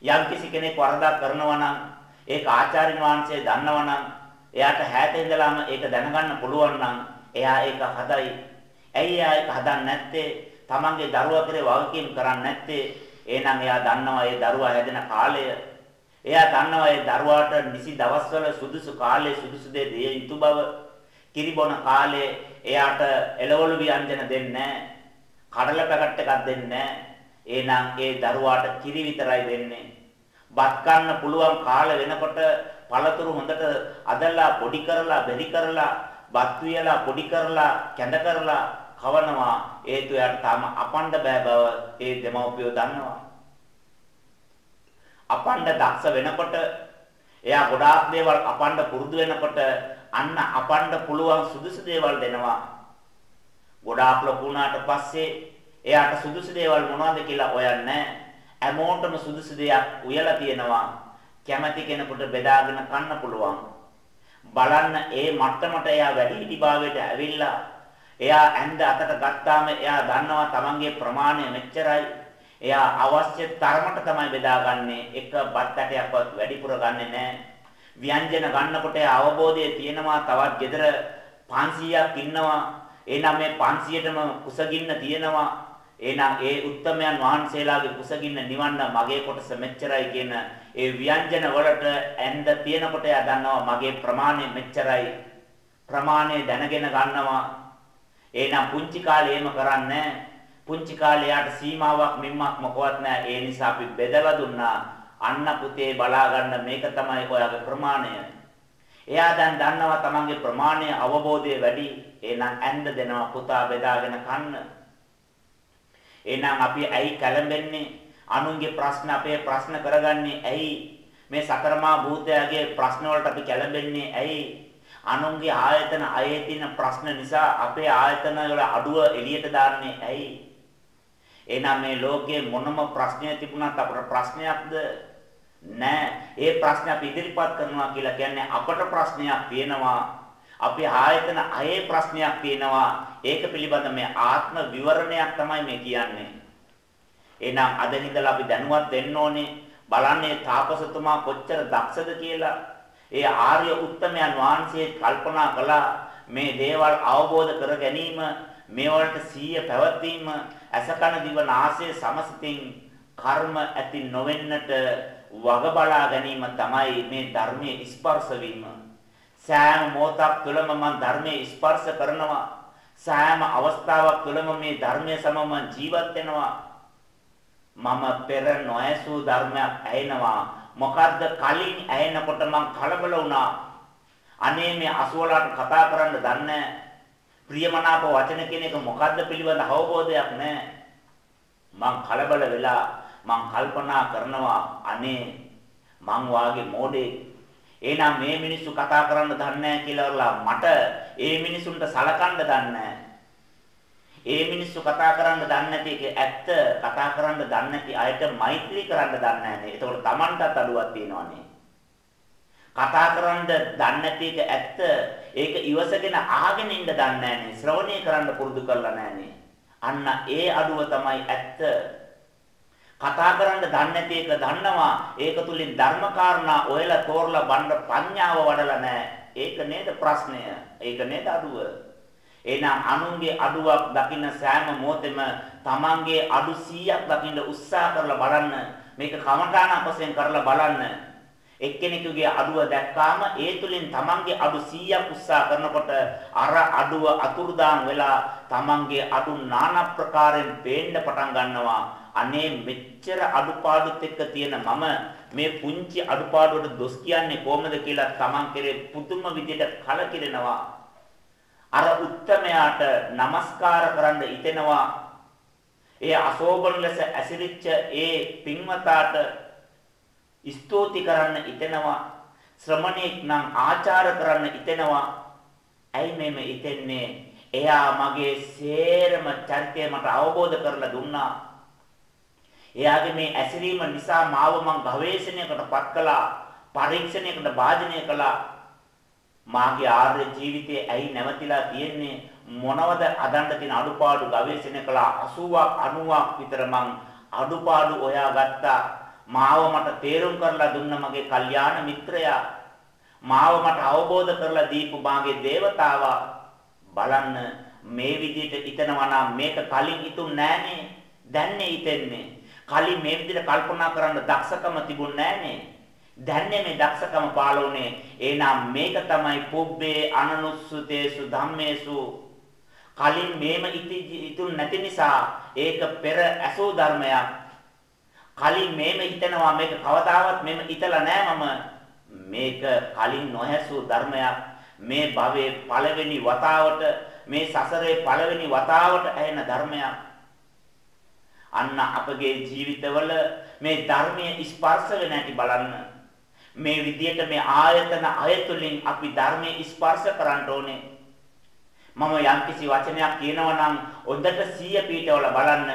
යම්කිසි කෙනෙක් වරදක් කරනවා නම් ඒක ආචාර්ය වංශය දන්නවා නම් එයාට හැට ඉඳලාම ඒක දැනගන්න පුළුවන් නම් එයා ඒක හදයි. ඇයි එයා ඒක හදන්නේ නැත්තේ? තමන්ගේ දරුවා කරේ වගකීම් කරන්නේ නැත්තේ. එහෙනම් එයා දන්නවා ඒ දරුවා හැදෙන කාලය. එයා දන්නවා ඒ දරුවාට නිසි දවස්වල සුදුසු කාලයේ සුදුසු දේ දෙය යුතු බව. කිරිබොන කාලේ එයාට එළවලු ව්‍යංජන දෙන්නේ නැහැ. කඩල පැකට් එකක් දෙන්නේ නැහැ. එහෙනම් ඒ දරුවාට කිරි විතරයි දෙන්නේ. බත් ගන්න පුළුවන් කාල වෙනකොට පළතුරු හොඳට අදලා පොඩි කරලා, බෙරි කරලා, බත් වියලා පොඩි කරලා, කැඳ කරලා කවනවා. හේතු එයාට තාම අපණ්ඩ බෑ බව ඒ දෙමව්පියෝ දන්නවා. අපණ්ඩ දක්ෂ වෙනකොට එයා ගොඩාක් දේවල් අපණ්ඩ පුරුදු වෙනකොට අන්න අපණ්ඩ පුළුවන් සුදුසු දේවල් දෙනවා. ගොඩාක් ලොකු වුණාට පස්සේ එයාට සුදුසු දේවල් මොනවද කියලා හොයන්නේ. හැමෝටම සුදුසු දෙයක් උයලා තියෙනවා. කැමැති කෙනෙකුට බෙදාගෙන කන්න පුළුවන්. බලන්න ඒ මට්ටමට එයා වැඩිහිටිභාවයට ඇවිල්ලා. එයා ඇඳ අතට ගත්තාම එයා දන්නවා තමන්ගේ ප්‍රමාණය මෙච්චරයි. එයා අවශ්‍ය තරමට තමයි බෙදාගන්නේ. එක බත් ඇටයක්වත් වැඩිපුර ගන්නෙ නැහැ. ව්‍යංජන ගන්නකොට අවබෝධය තියෙනවා තවත් ගෙදර පන්සීයක් ඉන්නවා. එහෙනම් මේ පන්සීයටම කුසගින්න තියෙනවා. එහෙනම් ඒ උත්තමයන් වහන්සේලාගේ කුසගින්න නිවන්න මගේ කොටස මෙච්චරයි කියන ඒ ව්‍යංජන වලට ඇඳ තියෙනකොට එයා දන්නවා මගේ ප්‍රමාණය මෙච්චරයි. ප්‍රමාණය දැනගෙන ගන්නවා. එහෙනම් පුංචි කාලේ එහෙම කරන්නේ පුංචි කාලයට සීමාවක් මෙම්මක් මොකවත් නැහැ. ඒ නිසා අපි බෙදලා දුන්නා. අන්න පුතේ බලා ගන්න මේක තමයි ඔයාගේ ප්‍රමාණය. එයා දැන් දන්නවා තමන්ගේ ප්‍රමාණය අවබෝධය වැඩි. එහෙනම් ඇඳ දෙනවා පුතා බෙදාගෙන කන්න. එහෙනම් අපි ඇයි කලඹෙන්නේ? අනුන්ගේ ප්‍රශ්න අපේ ප්‍රශ්න කරගන්නේ ඇයි? මේ සතරමා භූතයාගේ ප්‍රශ්න වලට අපි කලඹෙන්නේ ඇයි? අනුන්ගේ ආයතන අයේ තියෙන ප්‍රශ්න නිසා අපේ ආයතන වල අඩුව එළියට දාන්නේ ඇයි? එහෙනම් මේ ලෝකේ මොනම ප්‍රශ්නයක් තිබුණත් අපේ ප්‍රශ්නයක්ද නැහැ. ඒ ප්‍රශ්න අපි ඉදිරිපත් කරනවා කියලා කියන්නේ අපට ප්‍රශ්නයක් තියෙනවා. අපේ ආයතන අයේ ප්‍රශ්නයක් තියෙනවා. ඒක පිළිබඳ මේ ආත්ම විවරණයක් තමයි මේ කියන්නේ. එහෙනම් අද ඉඳලා අපි දැනුවත් වෙන්න ඕනේ බලන්නේ තාපසතුමා කොච්චර දක්ෂද කියලා. ඒ ආර්ය උත්තමයන් වහන්සේ කල්පනා කළා මේ දේවල් අවබෝධ කර ගැනීම මේ වලට සීය පැවැත්වීම අසකන දිවනාසය සමසිතින් කර්ම ඇති නොවෙන්නට වග බලා ගැනීම තමයි මේ ධර්මයේ ස්පර්ශ වීම. සෑම මොහොතක් තුළම මම ධර්මයේ ස්පර්ශ කරනවා. සෑම අවස්ථාවක් තුළම මේ ධර්මයේ සමම ජීවත් වෙනවා. මම පෙර නොයසු ධර්මයක් ඇහෙනවා. මොකද්ද කලින් ඇහෙනකොට මම කලබල වුණා. අනේ මේ අසුවලාට කතා කරන්න දන්නේ නැහැ. ප්‍රියමනාප වචන කියන එක මොකද්ද පිළිබඳ අවබෝධයක් නැහැ. මං කලබල වෙලා මං කල්පනා කරනවා අනේ මං වාගේ මොඩේ. එහෙනම් මේ මිනිස්සු කතා කරන්න දන්නේ නැහැ කියලා මට ඒ මිනිසුන්ට සලකන්න දන්නේ නැහැ. ඒ මිනිස්සු කතා කරන්න දන්නේ නැති එක ඇත්ත කතා කරන්න දන්නේ නැති අයට මෛත්‍රී කරන්න දන්නේ නැහැ නේද? ඒතකොට Tamanටත් අඩුවක් තියෙනවානේ. කතා කරන්න දන්නේ නැති එක ඇත්ත ඒක ඉවසගෙන අහගෙන ඉන්න දන්නේ නැහනේ. ශ්‍රවණය කරන්න පුරුදු කරලා නැහනේ. අන්න ඒ අඩුව තමයි ඇත්ත. කතා කරන්න දන්නේ නැති එක දන්නවා. ඒක තුලින් ධර්මකාරණා ඔයලා තෝරලා බණ්ඩ පඤ්ඤාව වඩලා නැහැ. ඒක නේද ප්‍රශ්නය. ඒක නේද අඩුව. එහෙනම් අනුන්ගේ අඩුවක් දකින්න සෑම මොහොතෙම තමන්ගේ අඩු සීයක් දකින්න උත්සාහ කරලා බලන්න. මේක කමඨාන වශයෙන් කරලා බලන්න. එක්කෙනෙකුගේ අඩුව දැක්කාම ඒ තුලින් තමන්ගේ අඩු සීයක් උස්සා කරනකොට අර අඩුව අතුරුදාන් වෙලා තමන්ගේ අඩු নানা ප්‍රකාරයෙන් පේන්න පටන් ගන්නවා. අනේ මෙච්චර අඩුපාඩුත් එක්ක තියෙන මම මේ පුංචි අඩුපාඩුවට දොස් කියන්නේ කොහොමද කියලා තමන් කෙරේ පුදුම විදිහට කලකිරෙනවා. අර උත්තමයාට নমස්කාර කරන්න හිතෙනවා. ඒ අශෝභන ලෙස ඇසිරිච්ච ඒ පින්වතාට ස්තුති කරන්න ඉතෙනවා. ශ්‍රමණෙක් නම් ආචාර කරන්න ඉතෙනවා. ඇයි මෙහෙම ඉතෙන්නේ? එයා මගේ සේරම චර්ිතය මට අවබෝධ කරලා දුන්නා. එයාගේ මේ ඇසිරීම නිසා මාව මං ගවේෂණයකටපත් කළා. පරීක්ෂණයකට භාජනය කළා. මාගේ ආර්ය ජීවිතේ ඇයි නැවතිලා තියෙන්නේ? මොනවද අදන්න තියෙන අඩුපාඩු ගවේෂණය කළා. අසූවක් අනූවක් විතර මං අඩුපාඩු හොයාගත්තා. මාව මට තේරුම් කරලා දුන්න මගේ කල්යාණ මිත්‍රයා, මාව මට අවබෝධ කරලා දීපු මාගේ දේවතාවා. බලන්න මේ විදිහට හිතනවා නම් මේක කලින් හිතුන් නෑනේ. දැන්නේ හිතෙන්නේ. කලින් මේ විදිහට කල්පනා කරන්න දක්ෂකම තිබුණ නෑනේ. දැන්නේ මේ දක්ෂකම පාළුනේ. එහෙනම් මේක තමයි පුබ්බේ අනනුස්සුතේසු ධම්මේසු. කලින් මේම හිතුන් නැති නිසා ඒක පෙර අසෝ ධර්මයක්. කලින් මේම හිතනවා මේක කවදාවත් මෙම හිතලා නෑ. මම මේක කලින් නොහැසූ ධර්මයක්. මේ භවයේ පළවෙනි වතාවට මේ සසරේ පළවෙනි වතාවට ඇහෙන ධර්මයක්. අන්න අපගේ ජීවිතවල මේ ධර්මයේ ස්පර්ශ වෙ නැටි බලන්න. මේ විදියට මේ ආයතන අයතුලින් අපි ධර්මයේ ස්පර්ශ කරන්න ඕනේ. මම යම්කිසි වචනයක් කියනවා නම් හොඳට සිය පිටවල බලන්න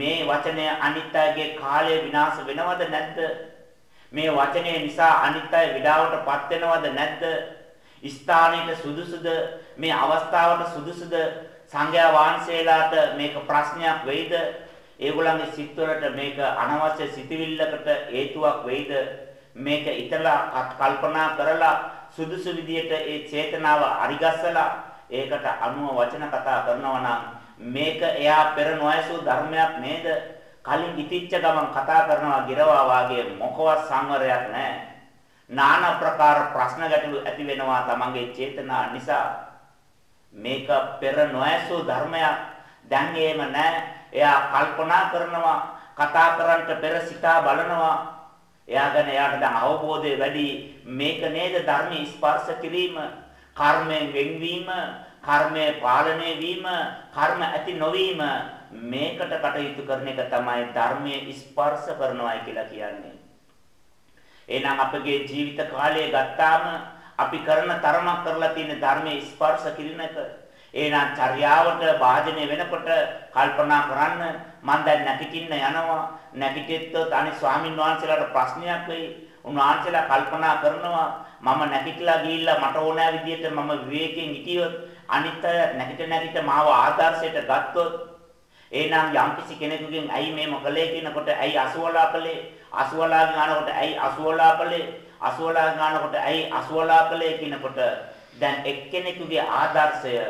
මේ වචනය අනිත්‍යයේ කාලය විනාශ වෙනවද නැද්ද? මේ වචනය නිසා අනිත්‍ය විඩාවටපත් වෙනවද නැද්ද? ස්ථානයට සුදුසුද? මේ අවස්ථාවට සුදුසුද? සංඝයා වහන්සේලාට මේක ප්‍රශ්නයක් වෙයිද? ඒගොල්ලන්ගේ සිත්වලට මේක අනවශ්‍ය සිතිවිල්ලකට හේතුවක් වෙයිද? මේක ඉතලා කල්පනා කරලා සුදුසු විදියට ඒ චේතනාව අරිගස්සලා ඒකට අනුව වචන කතා කරනවා නම් මේක එයා පෙර නොයසු ධර්මයක් නේද? කලින් ඉතිච්ච ගමන් කතා කරනවා ගිරවා වාගේ මොකවත් සංවරයක් නැහැ. নানা ප්‍රකාර ප්‍රශ්න ගැටලු ඇති වෙනවා තමන්ගේ චේතනා නිසා. මේක පෙර නොයසු ධර්මයක් දැන් එහෙම නැහැ. එයා කල්පනා කරනවා, කතා කරන්නට පෙර සිතා බලනවා. එයා ගැන එයාට දැන් අවබෝධය වැඩි. මේක නේද ධර්මයේ ස්පර්ශ කිරීම, කර්මයෙන් වෙන්වීම, කර්මයේ පාලනය වීම, කර්ම ඇති නොවීම. මේකට කටයුතු කරන එක තමයි ධර්මයේ ස්පර්ශ කරනවායි කියලා කියන්නේ. එහෙනම් අපගේ ජීවිත කාලය ගත්තාම අපි කරන තරමක් කරලා තියෙන ධර්මයේ ස්පර්ශ කිරීම එක. එහෙනම් චර්යාවට වාජනය වෙනකොට කල්පනා කරන්න මම දැන් නැගිටින්න යනවා, නැගිටෙද්දී අනේ ස්වාමීන් වහන්සේලාට ප්‍රශ්නයක් වෙයි. උන්වහන්සේලා කල්පනා කරනවා මම නැගිටලා ගිහිල්ලා මට ඕනෑ විදියට මම විවේකයෙන් ඉතිවොත් අනිත් නැගිට නැගිට මාව ආදර්ශයට ගත්තොත් එහෙනම් යම්කිසි කෙනෙකුගෙන් ඇයි මේම කළේ කියනකොට ඇයි අසුවලා කළේ, අසුවලා ගන්නකොට ඇයි අසුවලා කළේ, අසුවලා ගන්නකොට ඇයි අසුවලා කළේ කියනකොට දැන් එක්කෙනෙකුගේ ආදර්ශය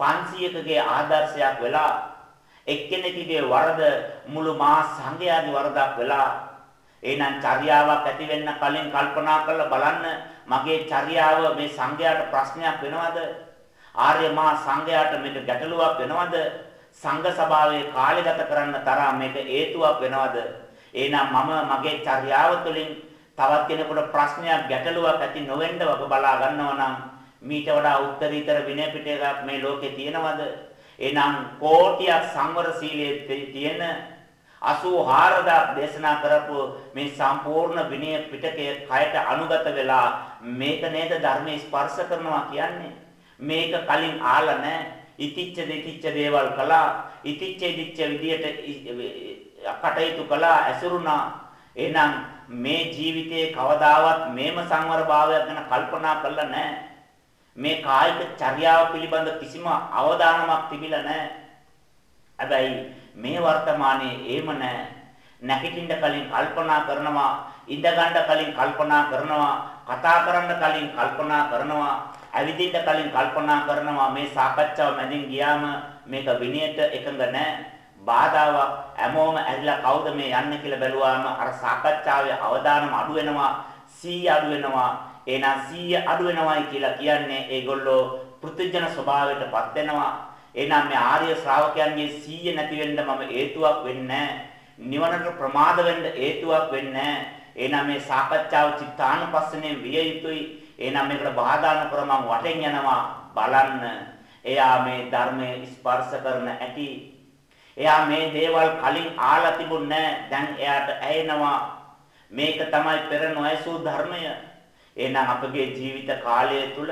පන්සියකගේ ආදර්ශයක් වෙලා එක්කෙනෙකුගේ වරද මුළු මහා සංඝයාගේ වරදක් වෙලා. එහෙනම් චර්යාවක් ඇති වෙන්න කලින් කල්පනා කරලා බලන්න මගේ චර්යාව මේ සංඝයාට ප්‍රශ්නයක් වෙනවද? ආර්ය මහා සංඝයාට මේක ගැටලුවක් වෙනවද? සංඝ සභාවේ කාලය ගත කරන්න තරම් මේක හේතුවක් වෙනවද? එහෙනම් මම මගේ චර්යාව තුළින් තවත් කෙනෙකුට ප්‍රශ්නයක් ගැටලුවක් ඇති නොවෙන්න වග බලා ගන්නවා නම් මීට වඩා උත්තරීතර විනය පිටකයක් මේ ලෝකේ තියෙනවද? එහෙනම් කෝටියක් සංවර සීලයේ තියෙන අසූ හාරදා දේශනා කරපු මේ සම්පූර්ණ විනය පිටකය කයට අනුගත වෙලා මේක නේද ධර්මයේ ස්පර්ශ කරනවා කියන්නේ. මේක කලින් ආලා නැහැ. ඉතිච්ච දෙතිච්ච දේවල් කළා, ඉතිච්ච දෙතිච්ච විදියට කටයුතු කළා, ඇසුරුණා. එහෙනම් මේ ජීවිතයේ කවදාවත් මේම සංවර භාවයක් ගැන කල්පනා කළා නැහැ. මේ කායික චර්යාව පිළිබඳ කිසිම අවධානමක් තිබිලා නැහැ. හැබැයි මේ වර්තමානයේ එහෙම නැහැ. නැගිටින්න කලින් කල්පනා කරනවා, ඉඳගන්න කලින් කල්පනා කරනවා, කතා කරන්න කලින් කල්පනා කරනවා, ඇවිදින්න කලින් කල්පනා කරනවා. මේ සාකච්ඡාව මැදින් ගියාම මේක විනයට එකඟ නැහැ. බාධාවක්. හැමෝම ඇරිලා කවුද මේ යන්නේ කියලා බැලුවාම අර සාකච්ඡාවේ අවධානම අඩු වෙනවා, සීය අඩු වෙනවා. එහෙනම් සිය අඩු වෙනවායි කියලා කියන්නේ ඒගොල්ලෝ පෘථිජන ස්වභාවයටපත් වෙනවා. එහෙනම් මේ ආර්ය ශ්‍රාවකයන්ගේ සිය නැති වෙන්න මම හේතුවක් වෙන්නේ නැහැ. නිවනට ප්‍රමාද වෙන්න හේතුවක් වෙන්නේ නැහැ. එහෙනම් මේ සාකච්ඡාව චිත්තානුපස්සනේ විය යුතුයි. එහෙනම් මේකට බාධාන කර මම වටෙන් යනවා බලන්න. එයා මේ ධර්මයේ ස්පර්ශ කරන ඇති. එයා මේ දේවල් කලින් ආලා තිබුණේ නැහැ. දැන් එයාට ඇයෙනවා. මේක තමයි පෙර නොයසූ ධර්මය. එහෙනම් අපගේ ජීවිත කාලය තුළ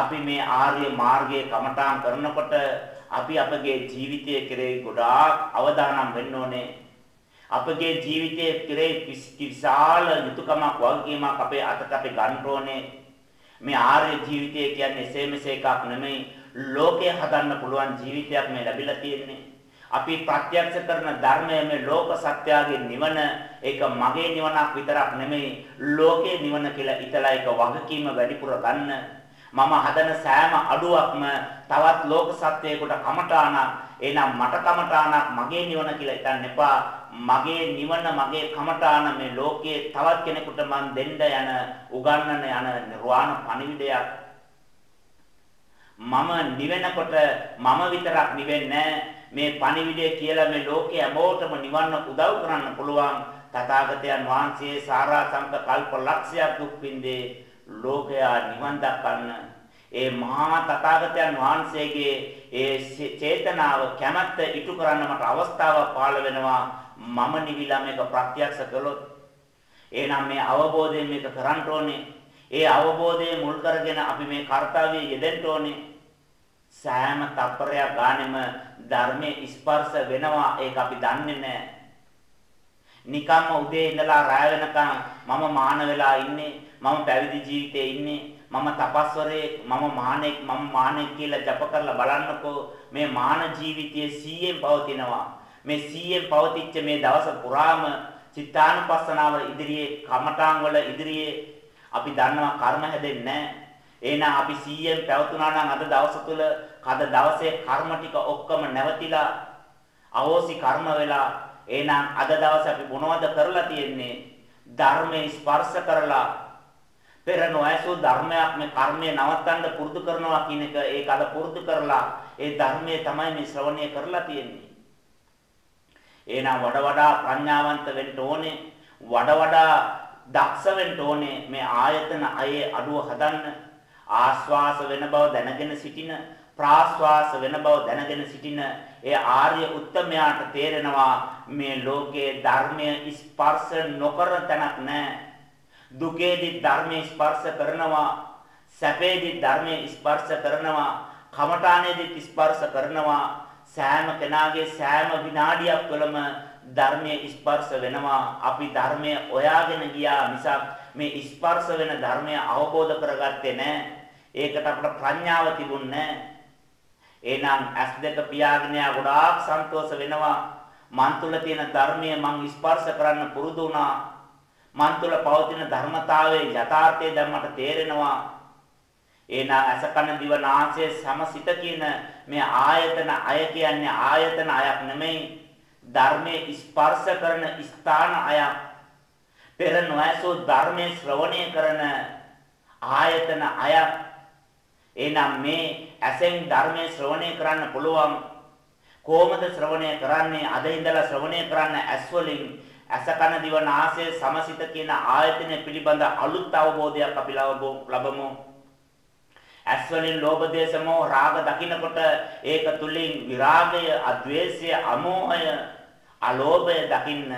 අපි මේ ආර්ය මාර්ගයේ කමඨාන් කරනකොට අපි අපගේ ජීවිතය කෙරෙහි ගොඩාක් අවධානම් වෙන්න ඕනේ. අපගේ ජීවිතයේ කෙරෙහි විශාල යුතුකමක් වගකීමක් අපේ අතට අපි ගන්න ඕනේ. මේ ආර්ය ජීවිතය කියන්නේ එසේ මෙසේ එකක් නෙමෙයි. ලෝකය හදන්න පුළුවන් ජීවිතයක් මේ ලැබිලා තියෙන්නේ. අපි ප්‍රත්‍යක්ෂ කරන ධර්මය මේ ලෝක සත්‍යයේ නිවන, ඒක මගේ නිවනක් විතරක් නෙමෙයි, ලෝකේ නිවන කියලා ඉතලා ඒක වගකීම වැඩිපුර ගන්න. මම හදන සෑම අඩුවක්ම තවත් ලෝක සත්‍යයකට කමඨාණක්. එහෙනම් මට කමඨාණක් මගේ නිවන කියලා හිතන්න එපා. මගේ නිවන මගේ කමඨාණ මේ ලෝකයේ තවත් කෙනෙකුට මන් දෙන්න යන, උගන්වන්න යන නිර්වාණ පණිවිඩයක්. මම නිවෙනකොට මම විතරක් නිවෙන්නේ නැහැ. මේ පණිවිඩය කියලා මේ ලෝකයේ හැමෝටම නිවන්න උදව් කරන්න පුළුවන්. තථාගතයන් වහන්සේ සාරාසංක කල්ප ලක්ෂයක් දුක් විඳේ ලෝකයා නිවන් දක්වන්න. ඒ මහා තථාගතයන් වහන්සේගේ ඒ චේතනාව කැමැත්ත ඉටු කරන්න මට අවස්ථාවක් පාළ වෙනවා. මම නිවිලා මේක ප්‍රත්‍යක්ෂ කළොත්. එහෙනම් මේ අවබෝධයෙන් මේක කරන්න ඕනේ. ඒ අවබෝධය මුල් කරගෙන අපි මේ කාර්යය යෙදෙන්න ඕනේ. සෑම තප්පරයක් ගානෙම ධර්මයේ ස්පර්ශ වෙනවා. ඒක අපි දන්නේ නැහැ. නිකම්ම උදේ ඉඳලා රාය වෙනකන් මම මාන වෙලා ඉන්නේ, මම පැවිදි ජීවිතේ ඉන්නේ, මම තපස්වරේ, මම මානෙක්, මම මානෙක් කියලා ජප කරලා බලන්නකෝ. මේ මාන ජීවිතයේ සියෙන් පවතිනවා. මේ සීයෙන් පවතිච්ච මේ දවස පුරාම චිත්තානුපස්සනාව ඉදිරියේ කමඨාන් වල ඉදිරියේ අපි දන්නවා කර්ම හැදෙන්නේ නැහැ. එහෙනම් අපි සීයෙන් පැවතුනා නම් අද දවස තුල කද දවසේ කර්ම ටික ඔක්කොම නැවතිලා අවෝසි කර්ම වෙලා එහෙනම් අද දවසේ අපි මොනවද කරලා තියෙන්නේ? ධර්මයේ ස්පර්ශ කරලා පෙර නොයසු ධර්මයක් මේ කර්මයේ නවත්තන්න පුරුදු කරනවා කියන එක ඒක අද පුරුදු කරලා ඒ ධර්මයේ තමයි මේ ශ්‍රවණය කරලා තියෙන්නේ. එහෙනම් වඩා වඩා ප්‍රඥාවන්ත වෙන්න ඕනේ, වඩා වඩා දක්ෂ වෙන්න ඕනේ මේ ආයතන අයේ අඩුව හදන්න. ආස්වාස වෙන බව දැනගෙන සිටින, ප්‍රාස්වාස වෙන බව දැනගෙන සිටින ඒ ආර්ය උත්තමයාට තේරෙනවා මේ ලෝකයේ ධර්මයේ ස්පර්ශ නොකර තැනක් නැහැ. දුකේදී ධර්මයේ ස්පර්ශ කරනවා, සැපේදී ධර්මයේ ස්පර්ශ කරනවා, කමඨානයේදී ස්පර්ශ කරනවා. සෑම කෙනාගේ සෑම විනාඩියක් තුළම ධර්මයේ ස්පර්ශ වෙනවා. අපි ධර්මයේ හොයාගෙන ගියා මිසක් මේ ස්පර්ශ වෙන ධර්මය අවබෝධ කරගත්තේ නැහැ. ඒකට අපට ප්‍රඥාව තිබුණේ නැහැ. එහෙනම් ඇස් දෙක පියාගෙන ගොඩාක් සන්තෝෂ වෙනවා. මන් තුළ තියෙන ධර්මය මං ස්පර්ශ කරන්න පුරුදු වුණා. මන් තුළ පවතින ධර්මතාවයේ යථාර්ථය දැන් මට තේරෙනවා. එහෙනම් ඇස කන දිව නාසය සමසිත කියන මේ ආයතන අය කියන්නේ ආයතන අයක් නෙමෙයි. ධර්මයේ ස්පර්ශ කරන ස්ථාන අයක්. පෙර නොයසෝ ධර්මයේ ශ්‍රවණය කරන ආයතන අය. එනම් මේ ඇසෙන් ධර්මයේ ශ්‍රවණය කරන්න පුළුවන්. කොහොමද ශ්‍රවණය කරන්නේ? අද ඉඳලා ශ්‍රවණය කරන්න ඇස් වලින් ඇස කන දිව නාසය සමසිත කියන ආයතන පිළිබඳ අලුත් අවබෝධයක් අපි ලබමු. ඇස් වලින් ලෝභ දේශ මොහ රාග දකින්නකොට ඒක තුලින් විරාගය, අද්වේෂය, අමෝහය, අලෝභය දකින්න.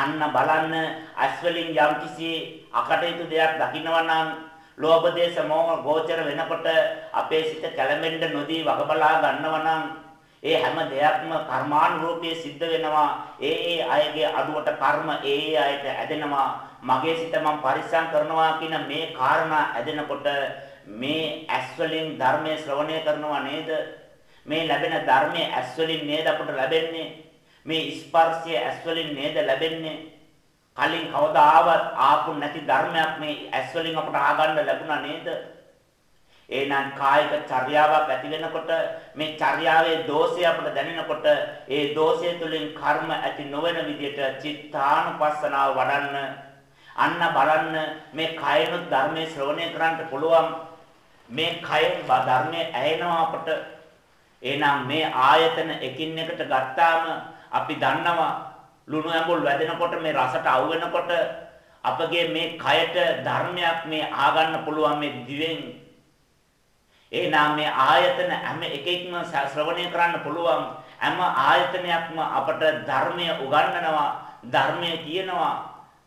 අන්න බලන්න ඇස් වලින් යම්කිසි අකටයුතු දෙයක් දකින්නවා නම් ලෝභ දේශ මොහ ගෝචර වෙනකොට අපේ සිත කැළඹෙන්න නොදී වග බලා ගන්නවා නම් ඒ හැම දෙයක්ම කර්මානුරූපී සිද්ධ වෙනවා. ඒ ඒ අයගේ අඩුවට කර්ම ඒ ඒ අයට ඇදෙනවා. මගේ සිත මම පරිස්සම් කරනවා කියන මේ කාරණා ඇදෙනකොට මේ ඇස් වලින් ධර්මයේ ශ්‍රවණය කරනවා නේද? මේ ලැබෙන ධර්මයේ ඇස් වලින් නේද අපට ලැබෙන්නේ? මේ ස්පර්ශය ඇස් වලින් නේද ලැබෙන්නේ? කලින් කවදා ආවත් ආපු නැති ධර්මයක් මේ ඇස් වලින් අපට ආගන්න ලැබුණා නේද? එහෙනම් කායික චර්යාවක් ඇති වෙනකොට මේ චර්යාවේ දෝෂය අපට දැනෙනකොට ඒ දෝෂය තුළින් කර්ම ඇති නොවන විදිහට චිත්තානුපස්සනාව වඩන්න. අන්න බලන්න මේ කයනොත් ධර්මයේ ශ්‍රවණය කරන්න පුළුවන්. මේ කයෙන් ධර්මයේ ඇහෙනවා අපට. එහෙනම් මේ ආයතන එකින් එකට ගත්තාම අපි දන්නවා ලුණු ඇඹුල් වැදෙනකොට මේ රසට අවු වෙනකොට අපගේ මේ කයට ධර්මයක් මේ ආගන්න පුළුවන් මේ දිවෙන්. එහෙනම් මේ ආයතන හැම එකෙක්ම ශ්‍රවණය කරන්න පුළුවන්. හැම ආයතනයක්ම අපට ධර්මය උගන්වනවා, ධර්මය කියනවා.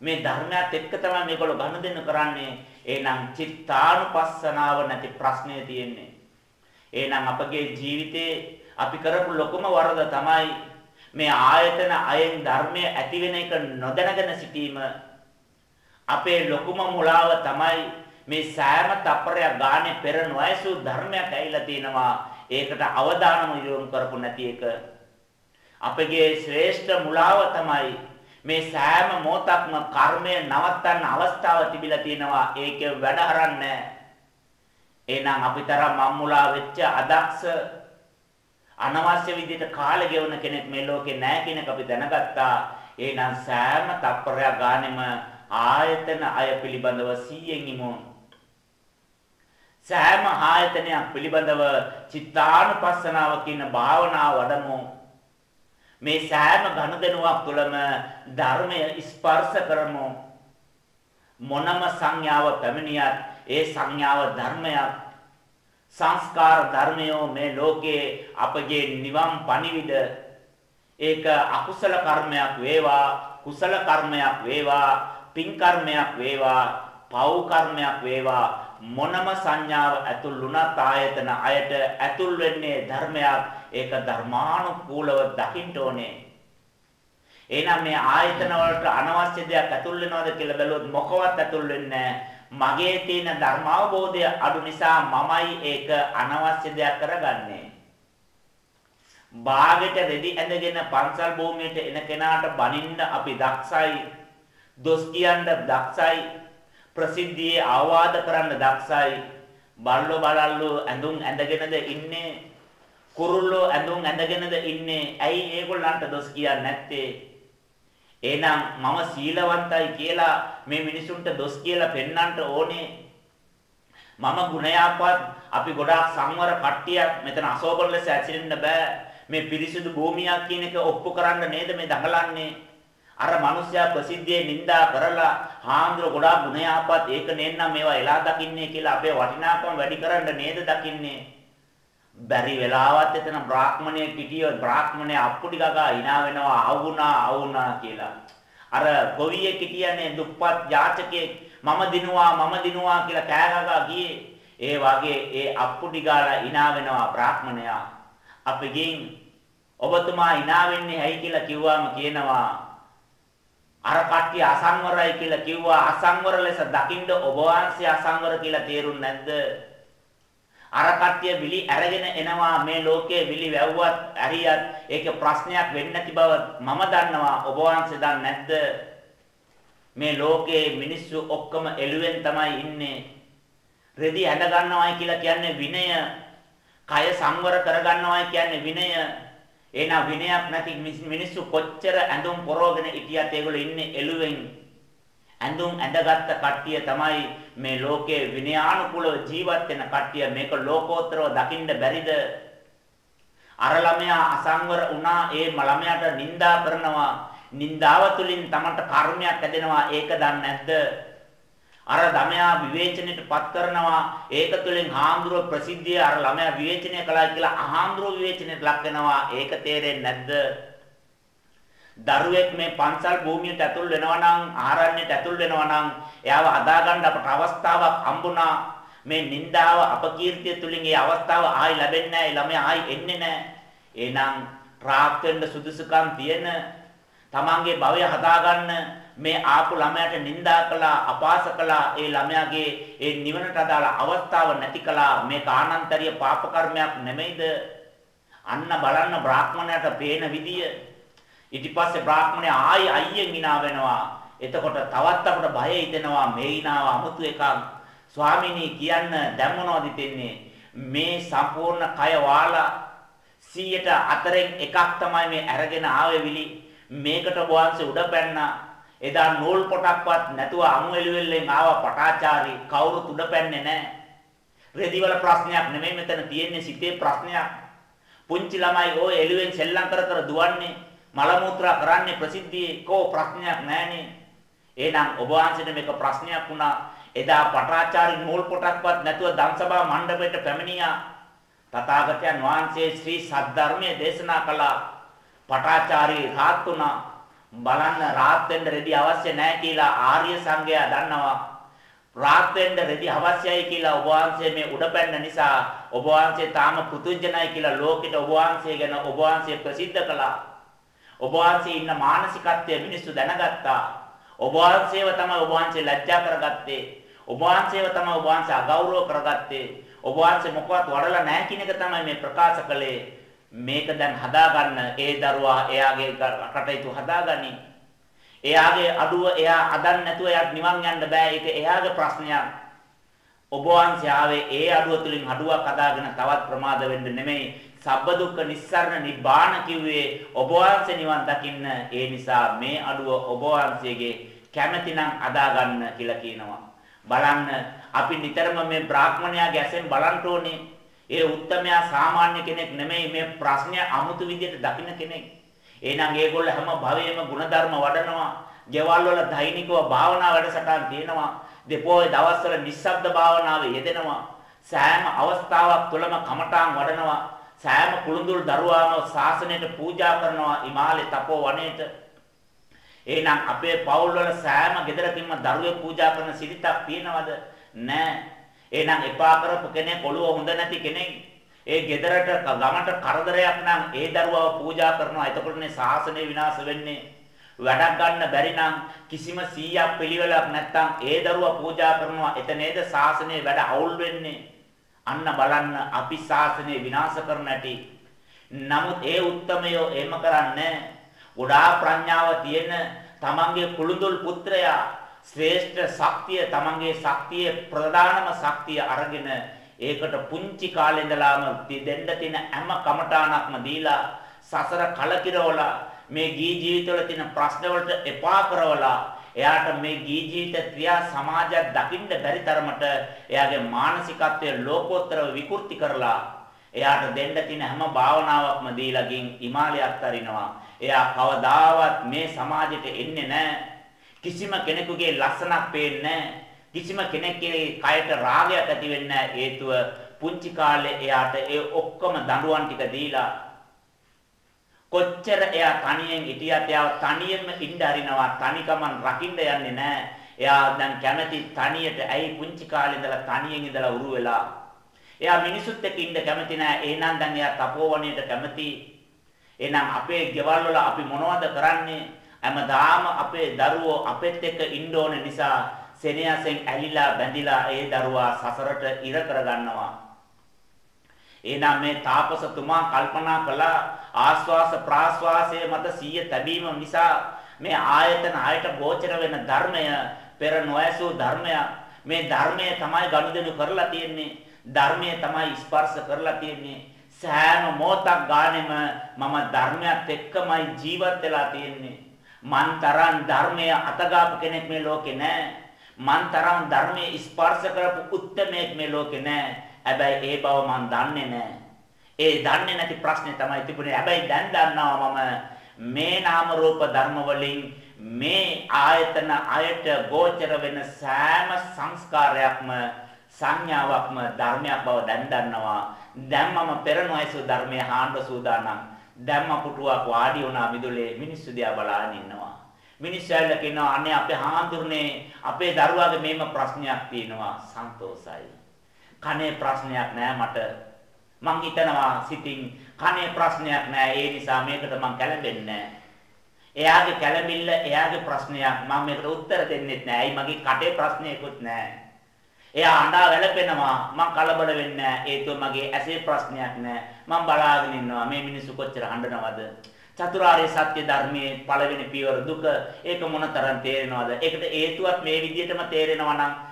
මේ ධර්මයත් එක්ක තමයි මේගොල්ලෝ ගනුදෙනු කරන්නේ. එහෙනම් චිත්තානුපස්සනාව නැති ප්‍රශ්නේ තියෙන්නේ. එහෙනම් අපගේ ජීවිතේ අපි කරපු ලොකුම වරද තමයි මේ ආයතන අයෙන් ධර්මයේ ඇති වෙන එක නොදැනගෙන සිටීම. අපේ ලොකුම මුලාව තමයි මේ සෑම තප්පරයක් ගානේ පෙර නොයසු ධර්මයක් ඇවිල්ලා තිනවා. ඒකට අවධානම යොමු කරපු නැති එක. අපගේ ශ්‍රේෂ්ඨ මුලාව තමයි මේ සෑම මොහොතක්ම කර්මය නවත්තන්න අවස්ථාව තිබිලා තිනවා. ඒක වැඩ හරන්නේ. එහෙනම් අපිතරම් මම්මුලා වෙච්ච අදක්ෂ අනවශ්‍ය විදිහට කාලය ගෙවන කෙනෙක් මේ ලෝකේ නැහැ කියන එක අපි දැනගත්තා. එහෙනම් සෑම තප්පරයක් ගානෙම ආයතන අය පිළිබඳව සීයෙන් ඉමු. සෑම ආයතනයක් පිළිබඳව චිත්තානුපස්සනාව කියන භාවනාව වඩමු. මේ සෑම ගනුදෙනුවක් තුළම ධර්මය ස්පර්ශ කරමු. මොනම සංඥාව පැමිණියත් ඒ සංඥාව ධර්මයක්. සංස්කාර ධර්මයෝ මේ ලෝකයේ අපගේ නිවන් පණිවිඩ. ඒක අකුසල කර්මයක් වේවා, කුසල කර්මයක් වේවා, පින් කර්මයක් වේවා, පව් කර්මයක් වේවා, මොනම සංඥාව ඇතුළුණත් ආයතන අයට ඇතුල් වෙන්නේ ධර්මයක්. ඒක ධර්මානුකූලව දකින්න ඕනේ. එහෙනම් මේ ආයතන වලට අනවශ්‍ය දෙයක් ඇතුල් වෙනවද කියලා බැලුවොත් මොකවත් ඇතුල් වෙන්නේ නැහැ. මගේ තියෙන ධර්මාවබෝධය අඩු නිසා මමයි ඒක අනවශ්‍ය දෙයක් කරගන්නේ. භාගෙට රෙදි ඇඳගෙන පන්සල් භූමියට එන කෙනාට බනින්න අපි දක්ෂයි, දොස් කියන්න දක්ෂයි, ප්‍රසිද්ධියේ ආවාද කරන්න දක්ෂයි. බල්ලෝ බලල්ලෝ ඇඳුම් ඇඳගෙනද ඉන්නේ, කුරුල්ලෝ ඇඳුම් ඇඳගෙනද ඉන්නේ. ඇයි ඒගොල්ලන්ට දොස් කියන්නේ නැත්තේ? එහෙනම් මම සීලවන්තයි කියලා මේ මිනිසුන්ට දොස් කියලා පෙන්වන්නට ඕනේ. මම ගුණයාපත්, අපි ගොඩාක් සංවර කට්ටියක්, මෙතන අසෝබන ලෙස ඇසිරෙන්න බෑ. මේ පිරිසිදු භූමියක් කියන එක ඔප්පු කරන්න නේද මේ දඟලන්නේ? අර මිනිස්සයා ප්‍රසිද්ධියේ නිඳා කරලා හාන්දුර ගොඩාක් ගුණයාපත්, ඒක නේනම් මේවා එලා දකින්නේ කියලා අපේ වටිනාකම වැඩි කරන්න නේද දකින්නේ? බැරි වෙලාවත් එතන බ්‍රාහ්මණයෙක් හිටියොත් බ්‍රාහ්මණයා අප්පුඩි ගගා hina වෙනවා, ආවුනා ආවුනා කියලා. අර ගොවියෙක් කියන්නේ දුප්පත් යාචකයෙක්, මම දිනුවා මම දිනුවා කියලා කෑගගා ගියේ. ඒ වගේ ඒ අප්පුඩි ගාලා hina වෙනවා බ්‍රාහ්මණයා. අපි ගින් ඔබතුමා hina වෙන්නේ ඇයි කියලා කිව්වම කියනවා අර කට්ටිය අසංවරයි කියලා කිව්වා. අසංවර ලෙස දකින්න ඔබ වහන්සේ අසංවර කියලා තේරුන්නේ නැද්ද? අර කට්ටිය විලි අරගෙන එනවා, මේ ලෝකයේ විලි වැව්වත් ඇරියත් ඒක ප්‍රශ්නයක් වෙන්නේ නැති බව මම දන්නවා. ඔබ වහන්සේ දන්නේ නැද්ද? මේ ලෝකයේ මිනිස්සු ඔක්කොම එළුවෙන් තමයි ඉන්නේ. රෙදි ඇඳ ගන්නවයි කියලා කියන්නේ විනය, කය සංවර කර ගන්නවයි කියන්නේ විනය. එහෙනම් විනයක් නැති මිනිස්සු කොච්චර ඇඳුම් පොරවගෙන හිටියත් ඒගොල්ලෝ ඉන්නේ එළුවෙන්. ඇඳුම් ඇඳගත් කට්ටිය තමයි මේ ලෝකේ විනයානුකූලව ජීවත් වෙන කට්ටිය. මේක ලෝකෝත්තරව දකින්න බැරිද? අර ළමයා අසංවර වුණා, ඒ ළමයාට නිඳා කරනවා, නිඳාව තුළින් තමට කර්මයක් ඇදෙනවා, ඒක දන්නේ නැද්ද? අර ළමයා විවේචනයටපත් කරනවා, ඒක තුළින් හාමුදුරුව ප්‍රසිද්ධිය අර ළමයා විවේචනය කළා කියලා අහාමුදුරුව විවේචනයට ලක් වෙනවා, ඒක තේරෙන්නේ නැද්ද? දරුවෙක් මේ පන්සල් භූමියට ඇතුල් වෙනවා නම්, ආරණ්‍යයට ඇතුල් වෙනවා නම්, එයාව අදාගන්න අපට අවස්ථාවක් හම්බුණා. මේ නින්දාව, අපකීර්තිය තුලින් ඒ අවස්ථාව ආයි ලැබෙන්නේ නැහැ, ළමයා ආයි එන්නේ නැහැ. එහෙනම් රාත් වෙන්න සුදුසුකම් තියෙන, තමන්ගේ භවය හදාගන්න මේ ආපු ළමයාට නින්දා කළා, අපාස කළා, ඒ ළමයාගේ ඒ නිවනට අදාළ අවස්ථාව නැති කළා. මේ කානන්තරීය පාප කර්මයක් නෙමෙයිද? අන්න බලන්න බ්‍රාහ්මණයාට පේන විදිය. ඊටපස්සේ බ්‍රාහ්මණය ආයි අයියෙන් hina වෙනවා. එතකොට තවත් අපට බය හිතෙනවා, මේ hinaව 아무තු එකක්. ස්වාමිනී කියන්න දැන් මොනවද හිතෙන්නේ? මේ සම්පූර්ණ කය වාලා සියයට හතරෙන් එකක් තමයි මේ අරගෙන ආවේ විලි. මේකට වහන්සේ උඩ පැන්නා. එදා නූල් පොටක්වත් නැතුව අමු එළුවෙල්ලෙන් ආවා පටාචාරි. කවුරුත් උඩ පැන්නේ නැහැ. රෙදිවල ප්‍රශ්නයක් නෙමෙයි මෙතන තියෙන්නේ, සිතේ ප්‍රශ්නයක්. පුංචි ළමයි ඕ එළුවෙන් සෙල්ලම් කර කර දුවන්නේ, මල මුත්‍රා කරන්නේ ප්‍රසිද්ධියේ, කෝ ප්‍රශ්නයක් නැහනේ. එහෙනම් ඔබ වහන්සේට මේක ප්‍රශ්නයක් වුණා. එදා පටාචාරි නූල් පොටක්වත් නැතුව ධම්සභා මණ්ඩපයට පැමිණියා. තථාගතයන් වහන්සේ ශ්‍රී සද්ධර්මයේ දේශනා කළා. පටාචාරි රාත් වුණා. බලන්න රාත් වෙන්න රෙදි අවශ්‍ය නැහැ කියලා ආර්ය සංඝයා දන්නවා. රාත් වෙන්න රෙදි අවශ්‍යයි කියලා ඔබ වහන්සේ මේ උඩ පැන්න නිසා ඔබ වහන්සේ තාම පුතුජනයි කියලා ලෝකෙට ඔබ වහන්සේ ගැන ඔබ වහන්සේ ප්‍රසිද්ධ කළා. ඔබ වහන්සේ ඉන්න මානසිකත්වය මිනිස්සු දැනගත්තා. ඔබ වහන්සේව තමයි ඔබ වහන්සේ ලැජ්ජා කරගත්තේ. ඔබ වහන්සේව තමයි ඔබ වහන්සේ අගෞරව කරගත්තේ. ඔබ වහන්සේ මොකවත් වඩලා නැහැ කියන එක තමයි මේ ප්‍රකාශ කළේ. මේක දැන් හදාගන්න. ඒ දරුවා එයාගේ කටයුතු හදාගනි. එයාගේ අඩුව එයා හදන්න නැතුව එයාට නිවන් යන්න බෑ. ඒක එයාගේ ප්‍රශ්නයක්. ඔබ වහන්සේ ආවේ ඒ අඩුව තුලින් අඩුවක් හදාගෙන තවත් ප්‍රමාද වෙන්න නෙමෙයි. සබ්බ දුක්ඛ නිස්සාරණ නිබ්බාන කිව්වේ ඔබ වහන්සේ නිවන් දකින්න. ඒ නිසා මේ අඩුව ඔබ වහන්සේගේ කැමැතිනම් අදා ගන්න කියලා කියනවා. බලන්න අපි නිතරම මේ බ්‍රාහ්මණයාගේ ඇසෙන් බලන්න ඕනේ. ඒ උත්තමයා සාමාන්‍ය කෙනෙක් නෙමෙයි, මේ ප්‍රශ්නය අමුතු විදිහට දකින්න කෙනෙක්. එහෙනම් ඒගොල්ල හැම භවයේම ගුණධර්ම වඩනවා. ගෙවල් වල දෛනිකව භාවනා වැඩසටහන් තියෙනවා. දෙපොයේ දවස්වල නිස්සබ්ද භාවනාවේ යෙදෙනවා. සෑම අවස්ථාවක් තුළම කමඨාන් වඩනවා. සෑම කුළුඳුල් දරුවාම ශාසනයට පූජා කරනවා, හිමාලේ තපෝ වනයේට. එහෙනම් අපේ පවුල් වල සෑම ගෙදරකින්ම දරුවෙක් පූජා කරන සිරිතක් පිනවද? නැහැ. එහෙනම් එපා කරපු කෙනෙක්, ඔළුව හොඳ නැති කෙනෙක්, ඒ ගෙදරට ගමට කරදරයක් නම් ඒ දරුවාව පූජා කරනවා. එතකොටනේ ශාසනය විනාශ වෙන්නේ. වැඩක් ගන්න බැරි නම් කිසිම සීයක් පිළිවෙලක් නැත්තම් ඒ දරුවා පූජා කරනවා. එතනේද ශාසනයේ වැඩ අවුල් වෙන්නේ. අන්න බලන්න අපි ශාසනය විනාශ කරන ඇති. නමුත් ඒ උත්තමයෝ එහෙම කරන්නේ ගොඩාක් ප්‍රඥාව තියෙන තමන්ගේ කුළුඳුල් පුත්‍රයා ශ්‍රේෂ්ඨ ශක්තිය තමන්ගේ ශක්තියේ ප්‍රධානම ශක්තිය අරගෙන ඒකට පුංචි කාලේ ඉඳලාම දෙන්න තියෙන හැම කමඨාණක්ම දීලා සසර කලකිරවලා මේ ගී ජීවිතවල තියෙන ප්‍රශ්න වලට එපා කරවලා එයාට මේ ගී ජීවිත ක්‍රියා සමාජය දකින්න බැරි තරමට එයාගේ මානසිකත්වයේ ලෝකෝත්තරව විකෘති කරලා එයාට දෙන්න තියෙන හැම භාවනාවක්ම දීලා ගින් හිමාලයක් තරිනවා. එයා කවදාවත් මේ සමාජයට එන්නේ නැහැ. කිසිම කෙනෙකුගේ ලස්සනක් පේන්නේ නැහැ. කිසිම කෙනෙක්ගේ කයට රාගයක් ඇති වෙන්නේ නැහැ. හේතුව පුංචි කාලේ එයාට ඒ ඔක්කොම දඬුවම් ටික දීලා කොච්චර එයා තනියෙන් හිටියත් එයා තනියෙන්ම ඉඳ හරිනවා. තනිකමන් රකින්න යන්නේ නැහැ. එයා දැන් කැමති තනියට. ඇයි පුංචි කාලේ ඉඳලා තනියෙන් ඉඳලා උරු වෙලා එයා මිනිසුත් එක්ක ඉන්න කැමති නෑ. එහෙනම් දැන් එයා තපෝවණයට කැමති. එහෙනම් අපේ ගෙවල් වල අපි මොනවද කරන්නේ? හැමදාම අපේ දරුවෝ අපෙත් එක්ක ඉන්න ඕන නිසා සෙනෙහසෙන් ඇලිලා බැඳිලා ඒ දරුවා සසරට ඉර කරගන්නවා. එහෙනම් මේ තාපසතුමා කල්පනා කළා ආස්වාස ප්‍රාස්වාසයේ මත සිය තැබීම නිසා මේ ආයතන හයට ගෝචර වෙන ධර්මය පෙර නොඇසූ ධර්මය. මේ ධර්මය තමයි ගනුදෙනු කරලා තියෙන්නේ. ධර්මයේ තමයි ස්පර්ශ කරලා තියෙන්නේ. සෑම මොහොතක් ගානෙම මම ධර්මයත් එක්කමයි ජීවත් වෙලා තියෙන්නේ. මන් තරම් ධර්මයේ අතගාපු කෙනෙක් මේ ලෝකේ නැහැ. මන් තරම් ධර්මයේ ස්පර්ශ කරපු උත්තමයෙක් මේ ලෝකේ නැහැ. හැබැයි ඒ බව මන් දන්නේ නැහැ. ඒ දන්නේ නැති ප්‍රශ්නේ තමයි තිබුණේ. හැබැයි දැන් දන්නවා මම මේ නාම රූප ධර්ම වලින් මේ ආයතන අයට ගෝචර වෙන සෑම සංස්කාරයක්ම සංඥාවක්ම ධර්මයක් බව දැන් දන්නවා. දැන් මම පෙරණොයසු ධර්මයේ හාන්ව සූදානම්. දැන් මම පුටුවක් වාඩි වුණා මිදුලේ මිනිස්සු දිහා බලාගෙන ඉන්නවා. මිනිස්සු ඇවිල්ලා කියනවා අනේ අපේ හාන්දුරනේ අපේ දරුවාගේ මේම ප්‍රශ්නයක් තියෙනවා. සන්තෝසයි. කනේ ප්‍රශ්නයක් නෑ මට. මං හිතනවා සිතින් කනේ ප්‍රශ්නයක් නෑ. ඒ නිසා මේකට මං කැළඹෙන්නේ නෑ. එයාගේ කැළඹිල්ල එයාගේ ප්‍රශ්නයක්. මම මේකට උත්තර දෙන්නෙත් නෑ. ඇයි මගේ කටේ ප්‍රශ්නයකුත් නෑ. එයා අඬා වැළපෙනවා. මං කලබල වෙන්නේ නැහැ. ඒතුව මගේ ඇසේ ප්‍රශ්නයක් නැහැ. මං බලාගෙන ඉන්නවා මේ මිනිස්සු කොච්චර අඬනවද. චතුරාර්ය සත්‍ය ධර්මයේ පළවෙනි පියවර දුක. ඒක මොනතරම් තේරෙනවද? ඒකට හේතුවක් මේ විදිහටම තේරෙනවා නම්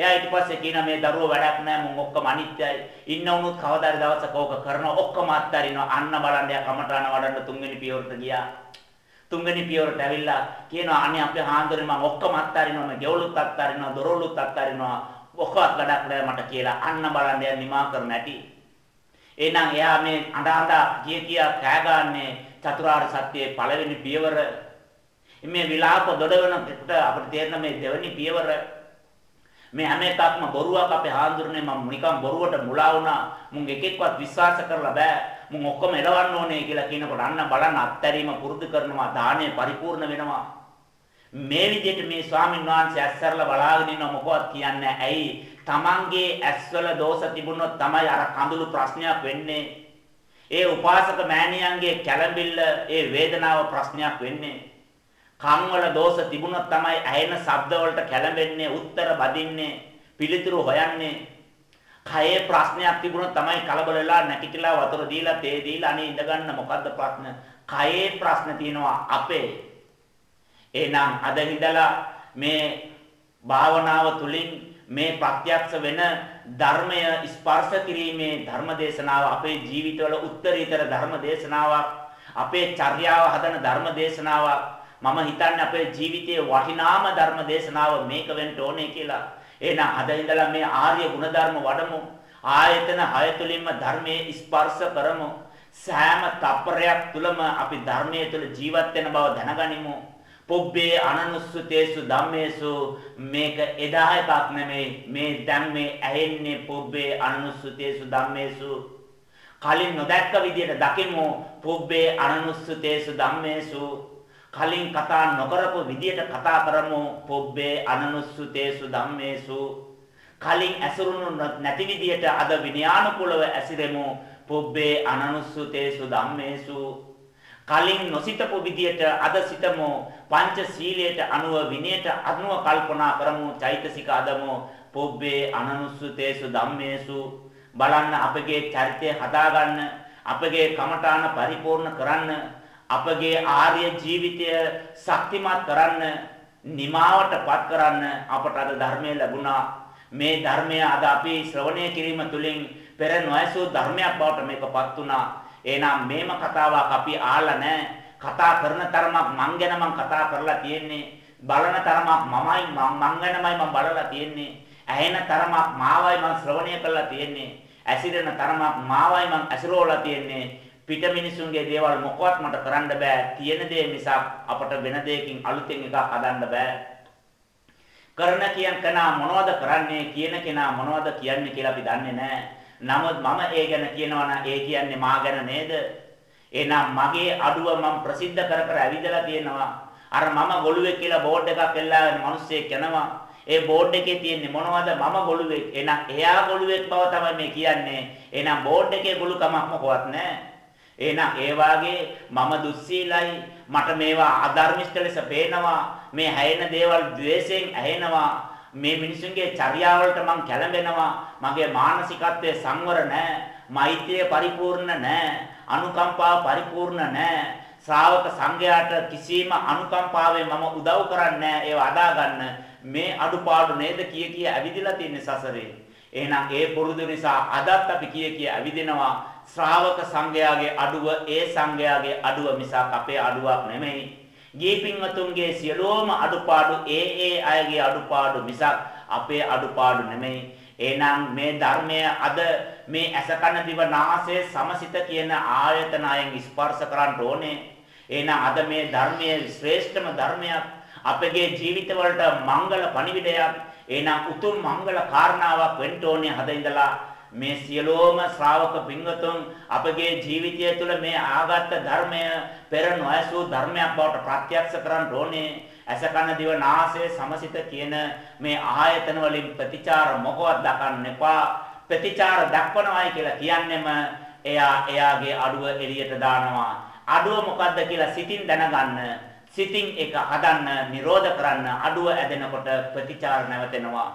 එයා ඊට පස්සේ කියනවා මේ දරුවෝ වැඩක් නැහැ. මුන් ඔක්කොම අනිත්‍යයි. ඉන්න උනුත් කවදා හරි දවසක ඕක කරනවා. ඔක්කොම අත්හරිනවා. අන්න බලන්න එයා කමටාන වඩන්න තුන්වෙනි පියවරට ගියා. තුන්වෙනි පියවරට ඇවිල්ලා කියනවා අනේ අපේ හාන්දරේ මම ඔක්කොම අත්හරිනවා. මම ගෙවලුත් අත්හරිනවා, දොරවලුත් අත්හරිනවා. ඔක්කොත් වැඩක් නෑ මට කියලා අන්න බලන්න යන නිමා කරන ඇටි. එහෙනම් එයා මේ අඬ අඬ ගිය කියා කෑ ගන්නේ චතුරාර්ය සත්‍යයේ පළවෙනි පියවර. මේ විලාප දොඩවනකට අපිට තේරෙන මේ දෙවෙනි පියවර. මේ හැම එකක්ම බොරුවක්. අපේ හාන්දරනේ මම නිකන් බොරුවට මුලා වුණා. මුන් එකෙක්වත් විශ්වාස කරලා බෑ. මුන් ඔක්කොම එලවන්න ඕනේ කියලා කියනකොට අන්න බලන්න අත්තරීම පුරුදු කරනවා. දාණය පරිපූර්ණ වෙනවා. මේ විදිහට මේ ස්වාමීන් වහන්සේ ඇස්සරලා බලාගෙන ඉන්නව මොකවත් කියන්නේ. ඇයි? Tamange ඇස්වල දෝෂ තිබුණොත් තමයි අර කඳුළු ප්‍රශ්නයක් වෙන්නේ. ඒ උපාසක මෑණියන්ගේ කැළඹිල්ල ඒ වේදනාව ප්‍රශ්නයක් වෙන්නේ. කන් වල දෝෂ තිබුණොත් තමයි ඇහෙන ශබ්ද වලට කැළඹෙන්නේ, උත්තර බදින්නේ, පිළිතුරු හොයන්නේ. කයේ ප්‍රශ්නයක් තිබුණොත් තමයි කලබල වෙලා නැකිටලා වතුර දීලා තේ දීලා අනේ ඉඳ ගන්න. මොකද්ද ප්‍රශ්න? කයේ ප්‍රශ්න තියෙනවා අපේ. එහෙනම් අද ඉඳලා මේ භාවනාව තුලින් මේ ප්‍රත්‍යක්ෂ වෙන ධර්මය ස්පර්ශ කිරීමේ ධර්ම දේශනාව අපේ ජීවිතවල උත්තරීතර ධර්ම දේශනාවක්, අපේ චර්යාව හදන ධර්ම දේශනාවක්. මම හිතන්නේ අපේ ජීවිතයේ වටිනාම ධර්ම දේශනාව මේක වෙන්න ඕනේ කියලා. එහෙනම් අද ඉඳලා මේ ආර්ය ගුණධර්ම වඩමු. ආයතන හය තුලින්ම ධර්මයේ ස්පර්ශ කරමු. සෑම තප්පරයක් තුලම අපි ධර්මයේ තුල ජීවත් වෙන බව දැනගනිමු. පොබ්බේ අනනුස්සුතේසු ධම්මේසු. මේක එදා එකක් නෙමෙයි. මේ දැන් මේ ඇහෙන්නේ පොබ්බේ අනනුස්සුතේසු ධම්මේසු. කලින් නොදැක්ක විදියට දකිමු. පොබ්බේ අනනුස්සුතේසු ධම්මේසු. කලින් කතා නොකරපු විදියට කතා කරමු. පොබ්බේ අනනුස්සුතේසු ධම්මේසු. කලින් ඇසුරුණු නැති විදියට අද විනයානුකූලව ඇසිරෙමු. පොබ්බේ අනනුස්සුතේසු ධම්මේසු. කලින් නොසිතපු විදියට අද සිතමු. පංච සීලයට අනුව විනයට අනුව කල්පනා කරමු. චෛතසික අදමු. පොබ්බේ අනනුස්සුතේසු ධම්මේසු. බලන්න අපගේ චරිතය හදාගන්න, අපගේ කමඨාන පරිපූර්ණ කරන්න, අපගේ ආර්ය ජීවිතය ශක්තිමත් කරන්න, නිමාවටපත් කරන්න අපට අද ධර්මය ලැබුණා. මේ ධර්මය අද අපි ශ්‍රවණය කිරීම තුළින් පෙර නොඇසූ ධර්මයක් බවට මේකපත් වුණා. එහෙනම් මේම කතාවක් අපි අහලා නැහැ. කතා කරන තරමක් මං ගැන මං කතා කරලා තියෙන්නේ. බලන තරමක් මමයි මං ගැනමයි මං බලලා තියෙන්නේ. ඇහෙන තරමක් මාවයි මං ශ්‍රවණය කරලා තියෙන්නේ. ඇසිරෙන තරමක් මාවයි මං ඇසිරෝලා තියෙන්නේ. පිට මිනිසුන්ගේ දේවල් මොකවත් මට කරන්න බෑ. තියෙන දේ මිසක් අපට වෙන දෙයකින් අලුතෙන් එකක් හදන්න බෑ. කරන කියන කෙනා මොනවද කරන්නේ, කියන කෙනා මොනවද කියන්නේ කියලා අපි දන්නේ නෑ. නමුත් මම ඒ ගැන කියනවා නම් ඒ කියන්නේ මා ගැන නේද? එහෙනම් මගේ අඩුව මම ප්‍රසිද්ධ කර කර ඇවිදලා තියෙනවා. අර මම ගොළුවෙක් කියලා බෝඩ් එකක් එල්ලාගෙන මිනිස්සෙක් යනවා. ඒ බෝඩ් එකේ තියෙන්නේ මොනවද? මම ගොළුවෙක්. එහෙනම් එයා ගොළුවෙක් බව තමයි මේ කියන්නේ. එහෙනම් බෝඩ් එකේ ගොළුකමක් මොකවත් නෑ. එහෙනම් ඒ වාගේ මම දුස්සීලයි, මට මේවා අධර්මිෂ්ඨ ලෙස පේනවා, මේ හැයෙන දේවල් ද්වේෂයෙන් ඇහෙනවා, මේ මිනිසුන්ගේ චර්යාවලට මං කැළඹෙනවා, මගේ මානසිකත්වයේ සංවර නැහැ, මෛත්‍රිය පරිපූර්ණ නැහැ, අනුකම්පාව පරිපූර්ණ නැහැ, ශ්‍රාවක සංඝයාට කිසිම අනුකම්පාවෙන් මම උදව් කරන්නේ නැහැ, ඒව අදා ගන්න මේ අඩුපාඩු නේද කිය කිය ඇවිදලා තින්නේ සසරේ. එහෙනම් ඒ පුරුදු නිසා අදත් අපි කිය කිය ඇවිදිනවා. ශ්‍රාවක සංඝයාගේ අඩුව ඒ සංඝයාගේ අඩුව මිසක් අපේ අඩුවක් නෙමෙයි. ගීපින්වතුන්ගේ සියලෝම අඩුපාඩු ඒ ඒ අයගේ අඩුපාඩු මිසක් අපේ අඩුපාඩු නෙමෙයි. එහෙනම් මේ ධර්මය අද මේ අසකන දිවනාසය සමසිත කියන ආයතනයෙන් ස්පර්ශ කරන්න ඕනේ. එහෙනම් අද මේ ධර්මයේ ශ්‍රේෂ්ඨම ධර්මයක්, අපගේ ජීවිතවලට මංගල පණිවිඩයක්, එහෙනම් උතුම් මංගල කාරණාවක් වෙන්න ඕනේ හද ඉඳලා. මේ සියලෝම ශ්‍රාවක පින්වතුන් අපගේ ජීවිතය තුළ මේ ආගත්ත ධර්මය පෙර නොඇසූ ධර්මයක් බවට ප්‍රත්‍යක්ෂ කරන්න ඕනේ. ඇස කන දිව නාසය සමසිත කියන මේ ආයතන වලින් ප්‍රතිචාර මොකවත් දක්වන්න එපා. ප්‍රතිචාර දක්වනවායි කියලා කියන්නෙම එයා එයාගේ අඩුව එළියට දානවා. අඩුව මොකද්ද කියලා සිතින් දැනගන්න, සිතින් ඒක හදන්න, නිරෝධ කරන්න. අඩුව ඇදෙනකොට ප්‍රතිචාර නැවතෙනවා.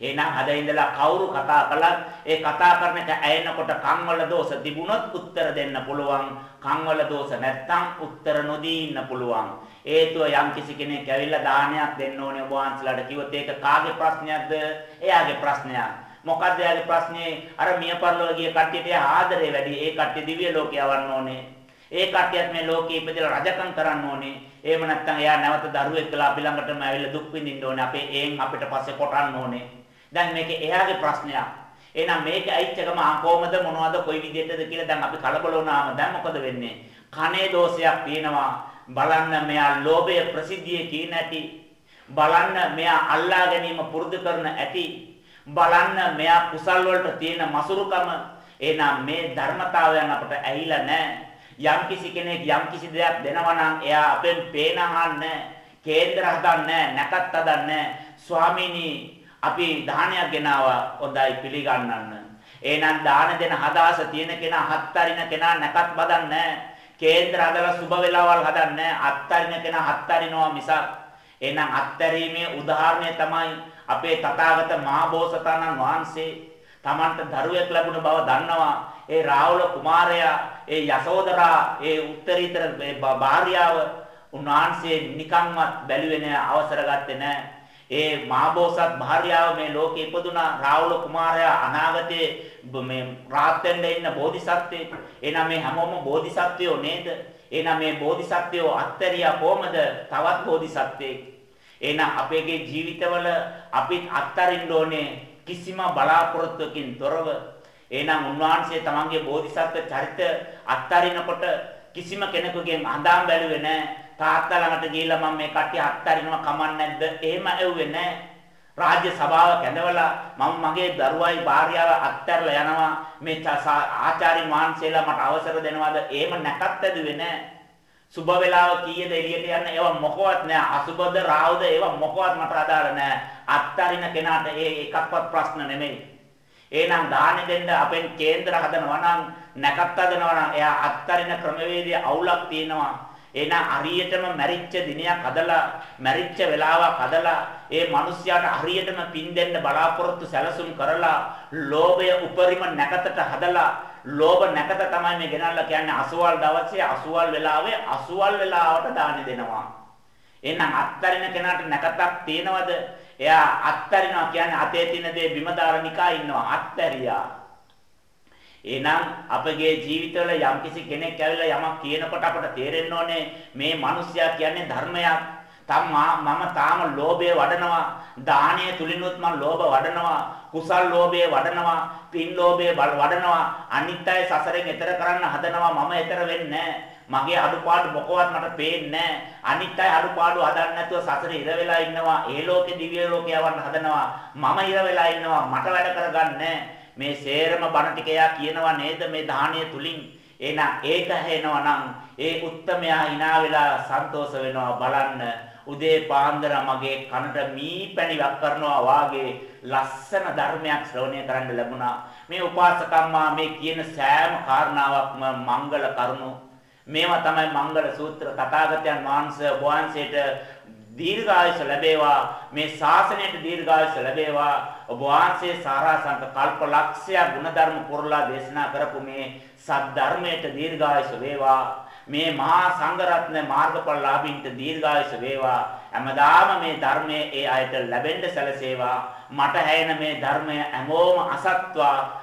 එහෙනම් අද ඉඳලා කවුරු කතා කළත් ඒ කතා කරනට ඇයෙනකොට කන්වල දෝෂ තිබුණොත් උත්තර දෙන්න පුළුවන්. කන්වල දෝෂ නැත්නම් උත්තර නොදී ඉන්න පුළුවන්. හේතුව යම් කිසි කෙනෙක් ඇවිල්ලා දානයක් දෙන්න ඕනේ ඔබ වහන්සලාට කිව්වොත් ඒක කාගේ ප්‍රශ්නයක්ද? එයාගේ ප්‍රශ්නයක්. මොකද එයාගේ ප්‍රශ්නේ අර මියපරලෝ ගිය කට්ටියට ආදරේ වැඩි. ඒ කට්ටිය දිව්‍ය ලෝකේ යවන්න ඕනේ. ඒ කට්ටියත් මේ ලෝකේ ඉපදලා රජකම් කරන්න ඕනේ. එහෙම නැත්නම් එයා නැවත දරුවෙක් කියලා අපි ළඟටම ඇවිල්ලා දුක් විඳින්න ඕනේ. අපේ ඒන් අපිට පස්සේ කොටන්න ඕනේ. දැන් මේක එයාගේ ප්‍රශ්නයක්. එහෙනම් මේක ඇයිච්ච ගම කොහමද මොනවද කොයි විදිහටද කියලා දැන් අපි කලබල වුණාම දැන් මොකද වෙන්නේ? කනේ දෝෂයක් පේනවා. බලන්න මෙයා ලෝභයේ ප්‍රසිද්ධියේ කී නැති. බලන්න මෙයා අල්ලා ගැනීම පුරුදු කරන ඇති. බලන්න මෙයා කුසල් වලට තියෙන මසුරුකම. එහෙනම් මේ ධර්මතාවයන් අපට ඇහිලා නැහැ. යම් කිසි කෙනෙක් යම් කිසි දෙයක් දෙනවා නම් එයා අපෙන් පේන අහන්නේ, කේන්දර හදන්නේ, නැකත් හදන්නේ. ස්වාමීනි අපි දානයක් ගෙනාවා, හොඳයි පිළිගන්නන්න. එහෙනම් දාන දෙන හදාස තියෙන කෙනා හත්තරින කෙනා නැකත් බදන්නේ, කේන්දර හදලා සුබ වෙලාවල් හදන්නේ, අත්තරින කෙනා හත්තරිනවා මිස. එහෙනම් අත්තරීමේ උදාහරණය තමයි අපේ තථාගත මහබෝසතාණන් වහන්සේ. Tamanට දරුවෙක් ලැබුණ බව දන්නවා. ඒ රාහුල කුමාරයා, ඒ යසෝදරා, ඒ උත්තරීතර භාර්යාව උන්වහන්සේ නිකන්වත් බැලුවේ නැහැ, අවසර ගත්තේ නැහැ. ඒ මාබෝසත් භාර්යාව මේ ලෝකෙ ඉපදුනා. රාහුල කුමාරයා අනාගතේ මේ රාහත් වෙන්න ඉන්න බෝධිසත්වෙක්. එහෙනම් මේ හැමෝම බෝධිසත්වයෝ නේද? එහෙනම් මේ බෝධිසත්වයෝ අත්තරියා කොහමද තවත් බෝධිසත්වෙක්? එහෙනම් අපේගේ ජීවිතවල අපිත් අත්තරින්න ඕනේ කිසිම බලාපොරොත්තුකින් තොරව. එහෙනම් උන්වහන්සේ තමන්ගේ බෝධිසත්ව චරිත අත්තරිනකොට කිසිම කෙනෙකුගෙන් අඳාම් බැලුවේ නැහැ. තාත්තා ළඟට ගිහිල්ලා මම මේ කට්ටිය අත්තරිනවා කමක් නැද්ද? එහෙම ඇව්වේ නැහැ. රාජ්‍ය සභාව කැඳවලා මම මගේ දරුවායි භාර්යාව අත්හැරලා යනවා, මේ ආචාර්ය මාන්සේලා මට අවසර දෙනවද? එහෙම නැකත් ඇදුවේ නැහැ. සුබ වේලාව කීයද එළියට යන්න ඒවා මොකවත් නැහැ. අසුබද රාවුද ඒවා මොකවත් මට අදාළ නැහැ. අත්තරින කෙනාට ඒ එකක්වත් ප්‍රශ්න නෙමෙයි. එහෙනම් දාන දෙන්න අපෙන් කේන්දර හදනවා නම් නැකත් හදනවා නම් එයා අත්තරින ක්‍රමවේදයේ අවුලක් තියෙනවා. එහෙනම් හරියටම මැරිච්ච දිනයක් හදලා මැරිච්ච වෙලාවක් හදලා ඒ මිනිස්යාට හරියටම පින් දෙන්න බලාපොරොත්තු සැලසුම් කරලා ලෝභය උපරිම නැකතට හදලා ලෝභ නැකත තමයි මේ ගෙනල්ලා කියන්නේ අසුවල් දවසේ අසුවල් වෙලාවේ අසුවල් වෙලාවට දානි දෙනවා. එහෙනම් අත්තරින කෙනාට නැකතක් තියෙනවද? එයා අත්තරිනවා කියන්නේ අතේ තියෙන දේ බිම දාරනිකා ඉන්නවා අත්තරියා. එහෙනම් අපගේ ජීවිතවල යම්කිසි කෙනෙක් ඇවිල්ලා යමක් කියනකොට අපට තේරෙන්න ඕනේ මේ මිනිස්සයා කියන්නේ ධර්මයක්. තමා මම තාම ලෝභය වඩනවා. දානයේ තුලිනුත් මම ලෝභ වඩනවා. කුසල් ලෝභය වඩනවා. පින් ලෝභය වඩනවා. අනිත් අය සසරෙන් එතර කරන්න හදනවා. මම එතර වෙන්නේ මගේ අඩුපාඩු මොකවත් මට පේන්නේ අනිත් අය අඩුපාඩු හදන්න නැතුව සසරේ ඉර වෙලා ඉන්නවා. ඒ ලෝකේ දිව්‍ය ලෝකේ යවන්න හදනවා. මම ඉර වෙලා ඉන්නවා. මට වැඩ කරගන්නේ මේ සේරම බණ ටික එයා කියනවා නේද මේ දානයේ තුලින්. එහෙනම් ඒක ඇහෙනවා නම් ඒ උත්තමයා hina වෙලා සන්තෝෂ වෙනවා. බලන්න උදේ පාන්දර මගේ කනට මී පැණිවක් කරනවා වාගේ ලස්සන ධර්මයක් ශ්‍රවණය කරන්න ලැබුණා. මේ උපාසකම්මා මේ කියන සෑම කාරණාවක්ම මංගල කරුණු. මේවා තමයි මංගල සූත්‍ර තථාගතයන් වහන්සේ වහන්සේට දීර්ඝායස ලැබේවා. මේ ශාසනයට දීර්ඝායස ලැබේවා. ඔබ වහන්සේ සාරාසංක කල්ප ලක්ෂයක් ගුණධර්ම පුරලා දේශනා කරපු මේ සත් ධර්මයට දීර්ඝායස වේවා. මේ මහා සංඝරත්න මාර්ගඵලලාභීන්ට දීර්ඝායස වේවා. හැමදාම මේ ධර්මයේ ඒ අයට ලැබෙන්න සැලසේවා. මට හැයෙන මේ ධර්මය හැමෝම අසත්වා.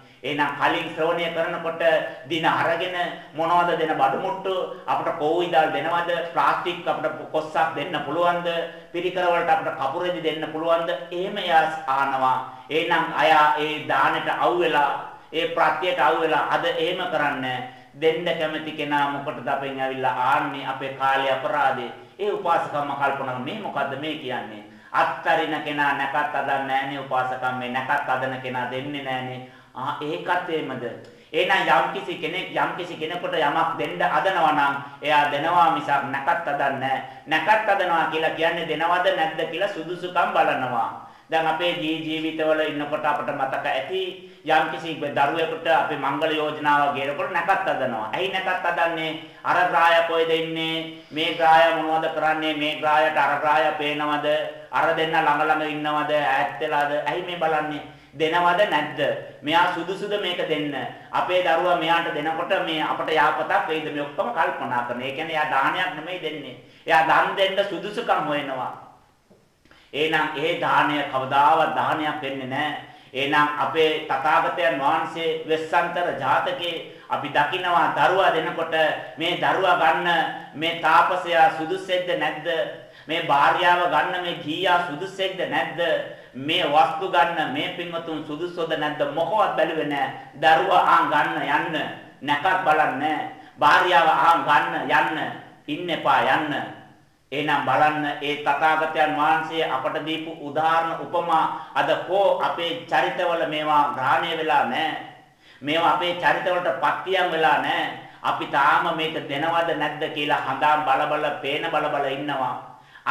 එහෙනම් කලින් ශ්‍රවණය කරනකොට දින අරගෙන මොනවද දෙන බඩු මුට්ටු අපිට කෝවිදාල් දෙනවද? ප්ලාස්ටික් අපිට කොස්සක් දෙන්න පුළුවන්ද? පිරිකර වලට අපිට කපුරෙදි දෙන්න පුළුවන්ද? එහෙම එයා ආනවා. එහෙනම් අයා ඒ දානෙට අවුලා, ඒ ප්‍රත්‍යයට අවුලා අද එහෙම කරන්නේ දෙන්න කැමති කෙනා මොකටද අපෙන් ඇවිල්ලා ආන්නේ? අපේ කාලේ අපරාධේ. ඒ උපාසකම්ම කල්පනා මේ මොකද්ද මේ කියන්නේ? අත්තරින කෙනා නැකත් අදන්නේ නැහනේ උපාසකම් මේ නැකත් අදන කෙනා දෙන්නේ නැහනේ. ආ ඒකත් එමද? එහෙනම් යම්කිසි කෙනෙක් යම්කිසි කෙනෙකුට යමක් දෙන්න අදනවා නම් එයා දෙනවා මිසක් නැකත් අදන්නේ නැහැ. නැකත් අදනවා කියලා කියන්නේ දෙනවද නැද්ද කියලා සුදුසුකම් බලනවා. දැන් අපේ ජීවිතවල ඉන්නකොට අපට මතක ඇති යම්කිසි දරුවෙකුට අපේ මංගල යෝජනාව ගේනකොට නැකත් අදනවා. ඇයි නැකත් අදන්නේ? අර ග්‍රාහය කොහෙද ඉන්නේ? මේ ග්‍රාහය මොනවද කරන්නේ? මේ ග්‍රාහයට අර ග්‍රාහය පේනවද? අර දෙන්න ළඟ ළඟ ඉන්නවද? ඈත් වෙලාද? ඇයි මේ බලන්නේ? දෙනවද නැද්ද? මෙයා සුදුසුද මේක දෙන්න? අපේ දරුවා මෙයාට දෙනකොට මේ අපට යාපතක් වෙයිද? මේ ඔක්කොම කල්පනා කරන. ඒ කියන්නේ එයා දානයක් නෙමෙයි දෙන්නේ. එයා දන් දෙන්න සුදුසුකම් හොයනවා. එහෙනම් ඒ දානය කවදාවත් දානයක් වෙන්නේ නැහැ. එහෙනම් අපේ තථාගතයන් වහන්සේ වෙස්සන්තර ජාතකයේ අපි දකිනවා දරුවා දෙනකොට මේ දරුවා ගන්න මේ තාපසයා සුදුස්සෙක්ද නැද්ද? මේ භාර්යාව ගන්න මේ ගීයා සුදුස්සෙක්ද නැද්ද? මේ වස්තු ගන්න මේ පින්වතුන් සුදුස්සොද නැද්ද? මොකවත් බැලුවේ නැහැ. දරුවා ආන් ගන්න යන්න නැකත් බලන්නේ නැහැ. භාර්යාව ආන් ගන්න යන්න ඉන්න එපා යන්න. එහෙනම් බලන්න ඒ තථාගතයන් වහන්සේ අපට දීපු උදාහරණ උපමා අද කො අපේ චරිතවල මේවා ග්‍රහණය වෙලා නැහැ. මේවා අපේ චරිතවලට පත්තියම් වෙලා නැහැ. අපි තාම මේක දෙනවද නැද්ද කියලා හඳාම් බලබල පේන බලබල ඉන්නවා.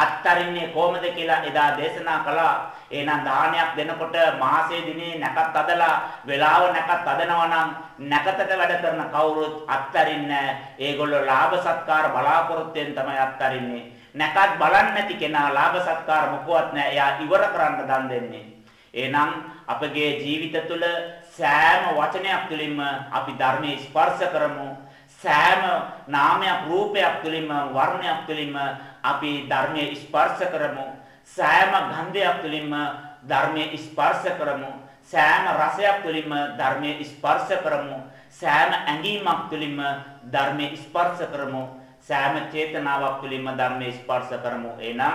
අත්තරින්නේ කොහොමද කියලා එදා දේශනා කළා. එහෙනම් දානයක් දෙනකොට මාසේ දිනේ නැකත් අදලා වෙලාව නැකත් අදනවා නම් නැකතට වැඩ කරන කවුරුත් අත්තරින්නේ. ඒගොල්ලෝ ලාභ සත්කාර බලාපොරොත්තුෙන් තමයි අත්තරින්නේ. නැකත් බලන්නේ නැති කෙනා ලාභ සත්කාර මොකවත් නැහැ. එයා ඉවර කරන්න දන් දෙන්නේ. එහෙනම් අපගේ ජීවිත තුළ සෑම වචනයක් තුළින්ම අපි ධර්මයේ ස්පර්ශ කරමු. සෑම නාමයක් රූපයක් තුළින්ම වර්ණයක් තුළින්ම අපි ධර්මයේ ස්පර්ශ කරමු. සෑම ගන්ධයක් තුළින්ම ධර්මයේ ස්පර්ශ කරමු. සෑම රසයක් තුළින්ම ධර්මයේ ස්පර්ශ කරමු. සෑම ඇඟීමක් තුළින්ම ධර්මයේ ස්පර්ශ කරමු. සෑම චේතනාවක් තුළින්ම ධර්මයේ ස්පර්ශ කරමු. එනම්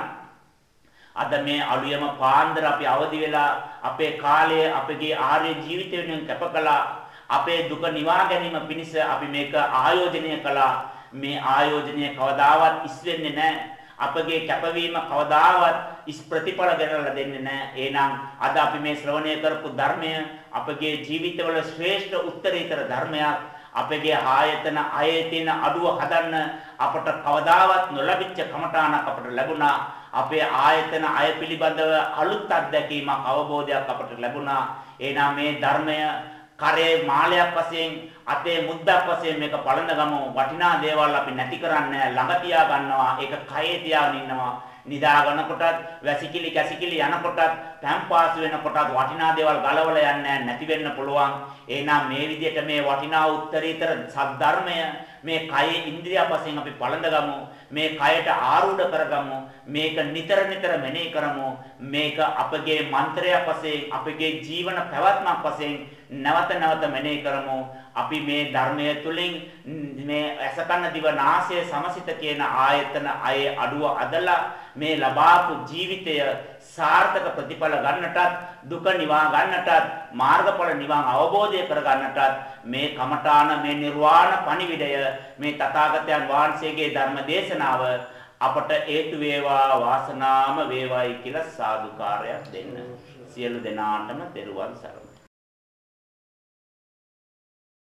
අද මේ අලුයම පාන්දර අපි අවදි වෙලා අපේ කාලය අපගේ ආර්ය ජීවිතය වෙනුවෙන් කැපකලා අපේ දුක නිවා ගැනීම පිණිස අපි මේක ආයෝජනය කළා. මේ ආයෝජනය කවදාවත් ඉස් වෙන්නේ නැහැ. අපගේ කැපවීම කවදාවත් ඉස් ප්‍රතිඵල ගන්නලා දෙන්නේ නැහැ. එහෙනම් අද අපි මේ ශ්‍රවණය කරපු ධර්මය අපගේ ජීවිතවල ශ්‍රේෂ්ඨ උත්තරීතර ධර්මයක්. අපගේ ආයතන ආයතන අඩුව හදන්න අපට කවදාවත් නොලැබිච්ච කමඨාණක් අපට ලැබුණා. අපේ ආයතන අය පිළිබඳව අලුත් අත්දැකීමක් අවබෝධයක් අපට ලැබුණා. එහෙනම් මේ ධර්මය කරේ මාළයක් වශයෙන් අතේ මුද්දක් වශයෙන් මේක බලන ගම වටිනා දේවල් අපි නැති කරන්නේ ළඟ තියා ගන්නවා. ඒක කයේ තියාගෙන ඉන්නවා. නිදාගන කොටත් වැසිකිලි කැසිකිලි යන කොටත් පැම්පාස් වෙන කොටත් වටිනා දේවල් ගලවල යන්නේ නැති වෙන්න පුළුවන්. එහෙනම් මේ විදිහට මේ වටිනා උත්තරීතර සද්ධර්මය මේ කයේ ඉන්ද්‍රිය වශයෙන් අපි බලඳගමු. මේ කයට ආරූඪ කරගමු. මේක නිතර නිතර මෙනෙහි කරමු. මේක අපගේ මන්ත්‍රයක් වශයෙන් අපගේ ජීවන පැවැත්මක් වශයෙන් නැවත නැවත මෙනෙහි කරමු. අපි මේ ධර්මය තුලින් මේ අසකන දිවනාසය සමසිත කියන ආයතන අය අඩුව අදලා මේ ලබාපු ජීවිතය සාර්ථක ප්‍රතිඵල ගන්නටත් දුක නිවා ගන්නටත් මාර්ගඵල නිවන් අවබෝධය කර ගන්නටත් මේ කමඨාන මේ නිර්වාණ පණිවිඩය මේ තථාගතයන් වහන්සේගේ ධර්ම දේශනාව අපට හේතු වේවා වාසනාම වේවායි කියලා සාදුකාරයක් දෙන්න. සියලු දෙනාටම තෙරුවන් සරණයි.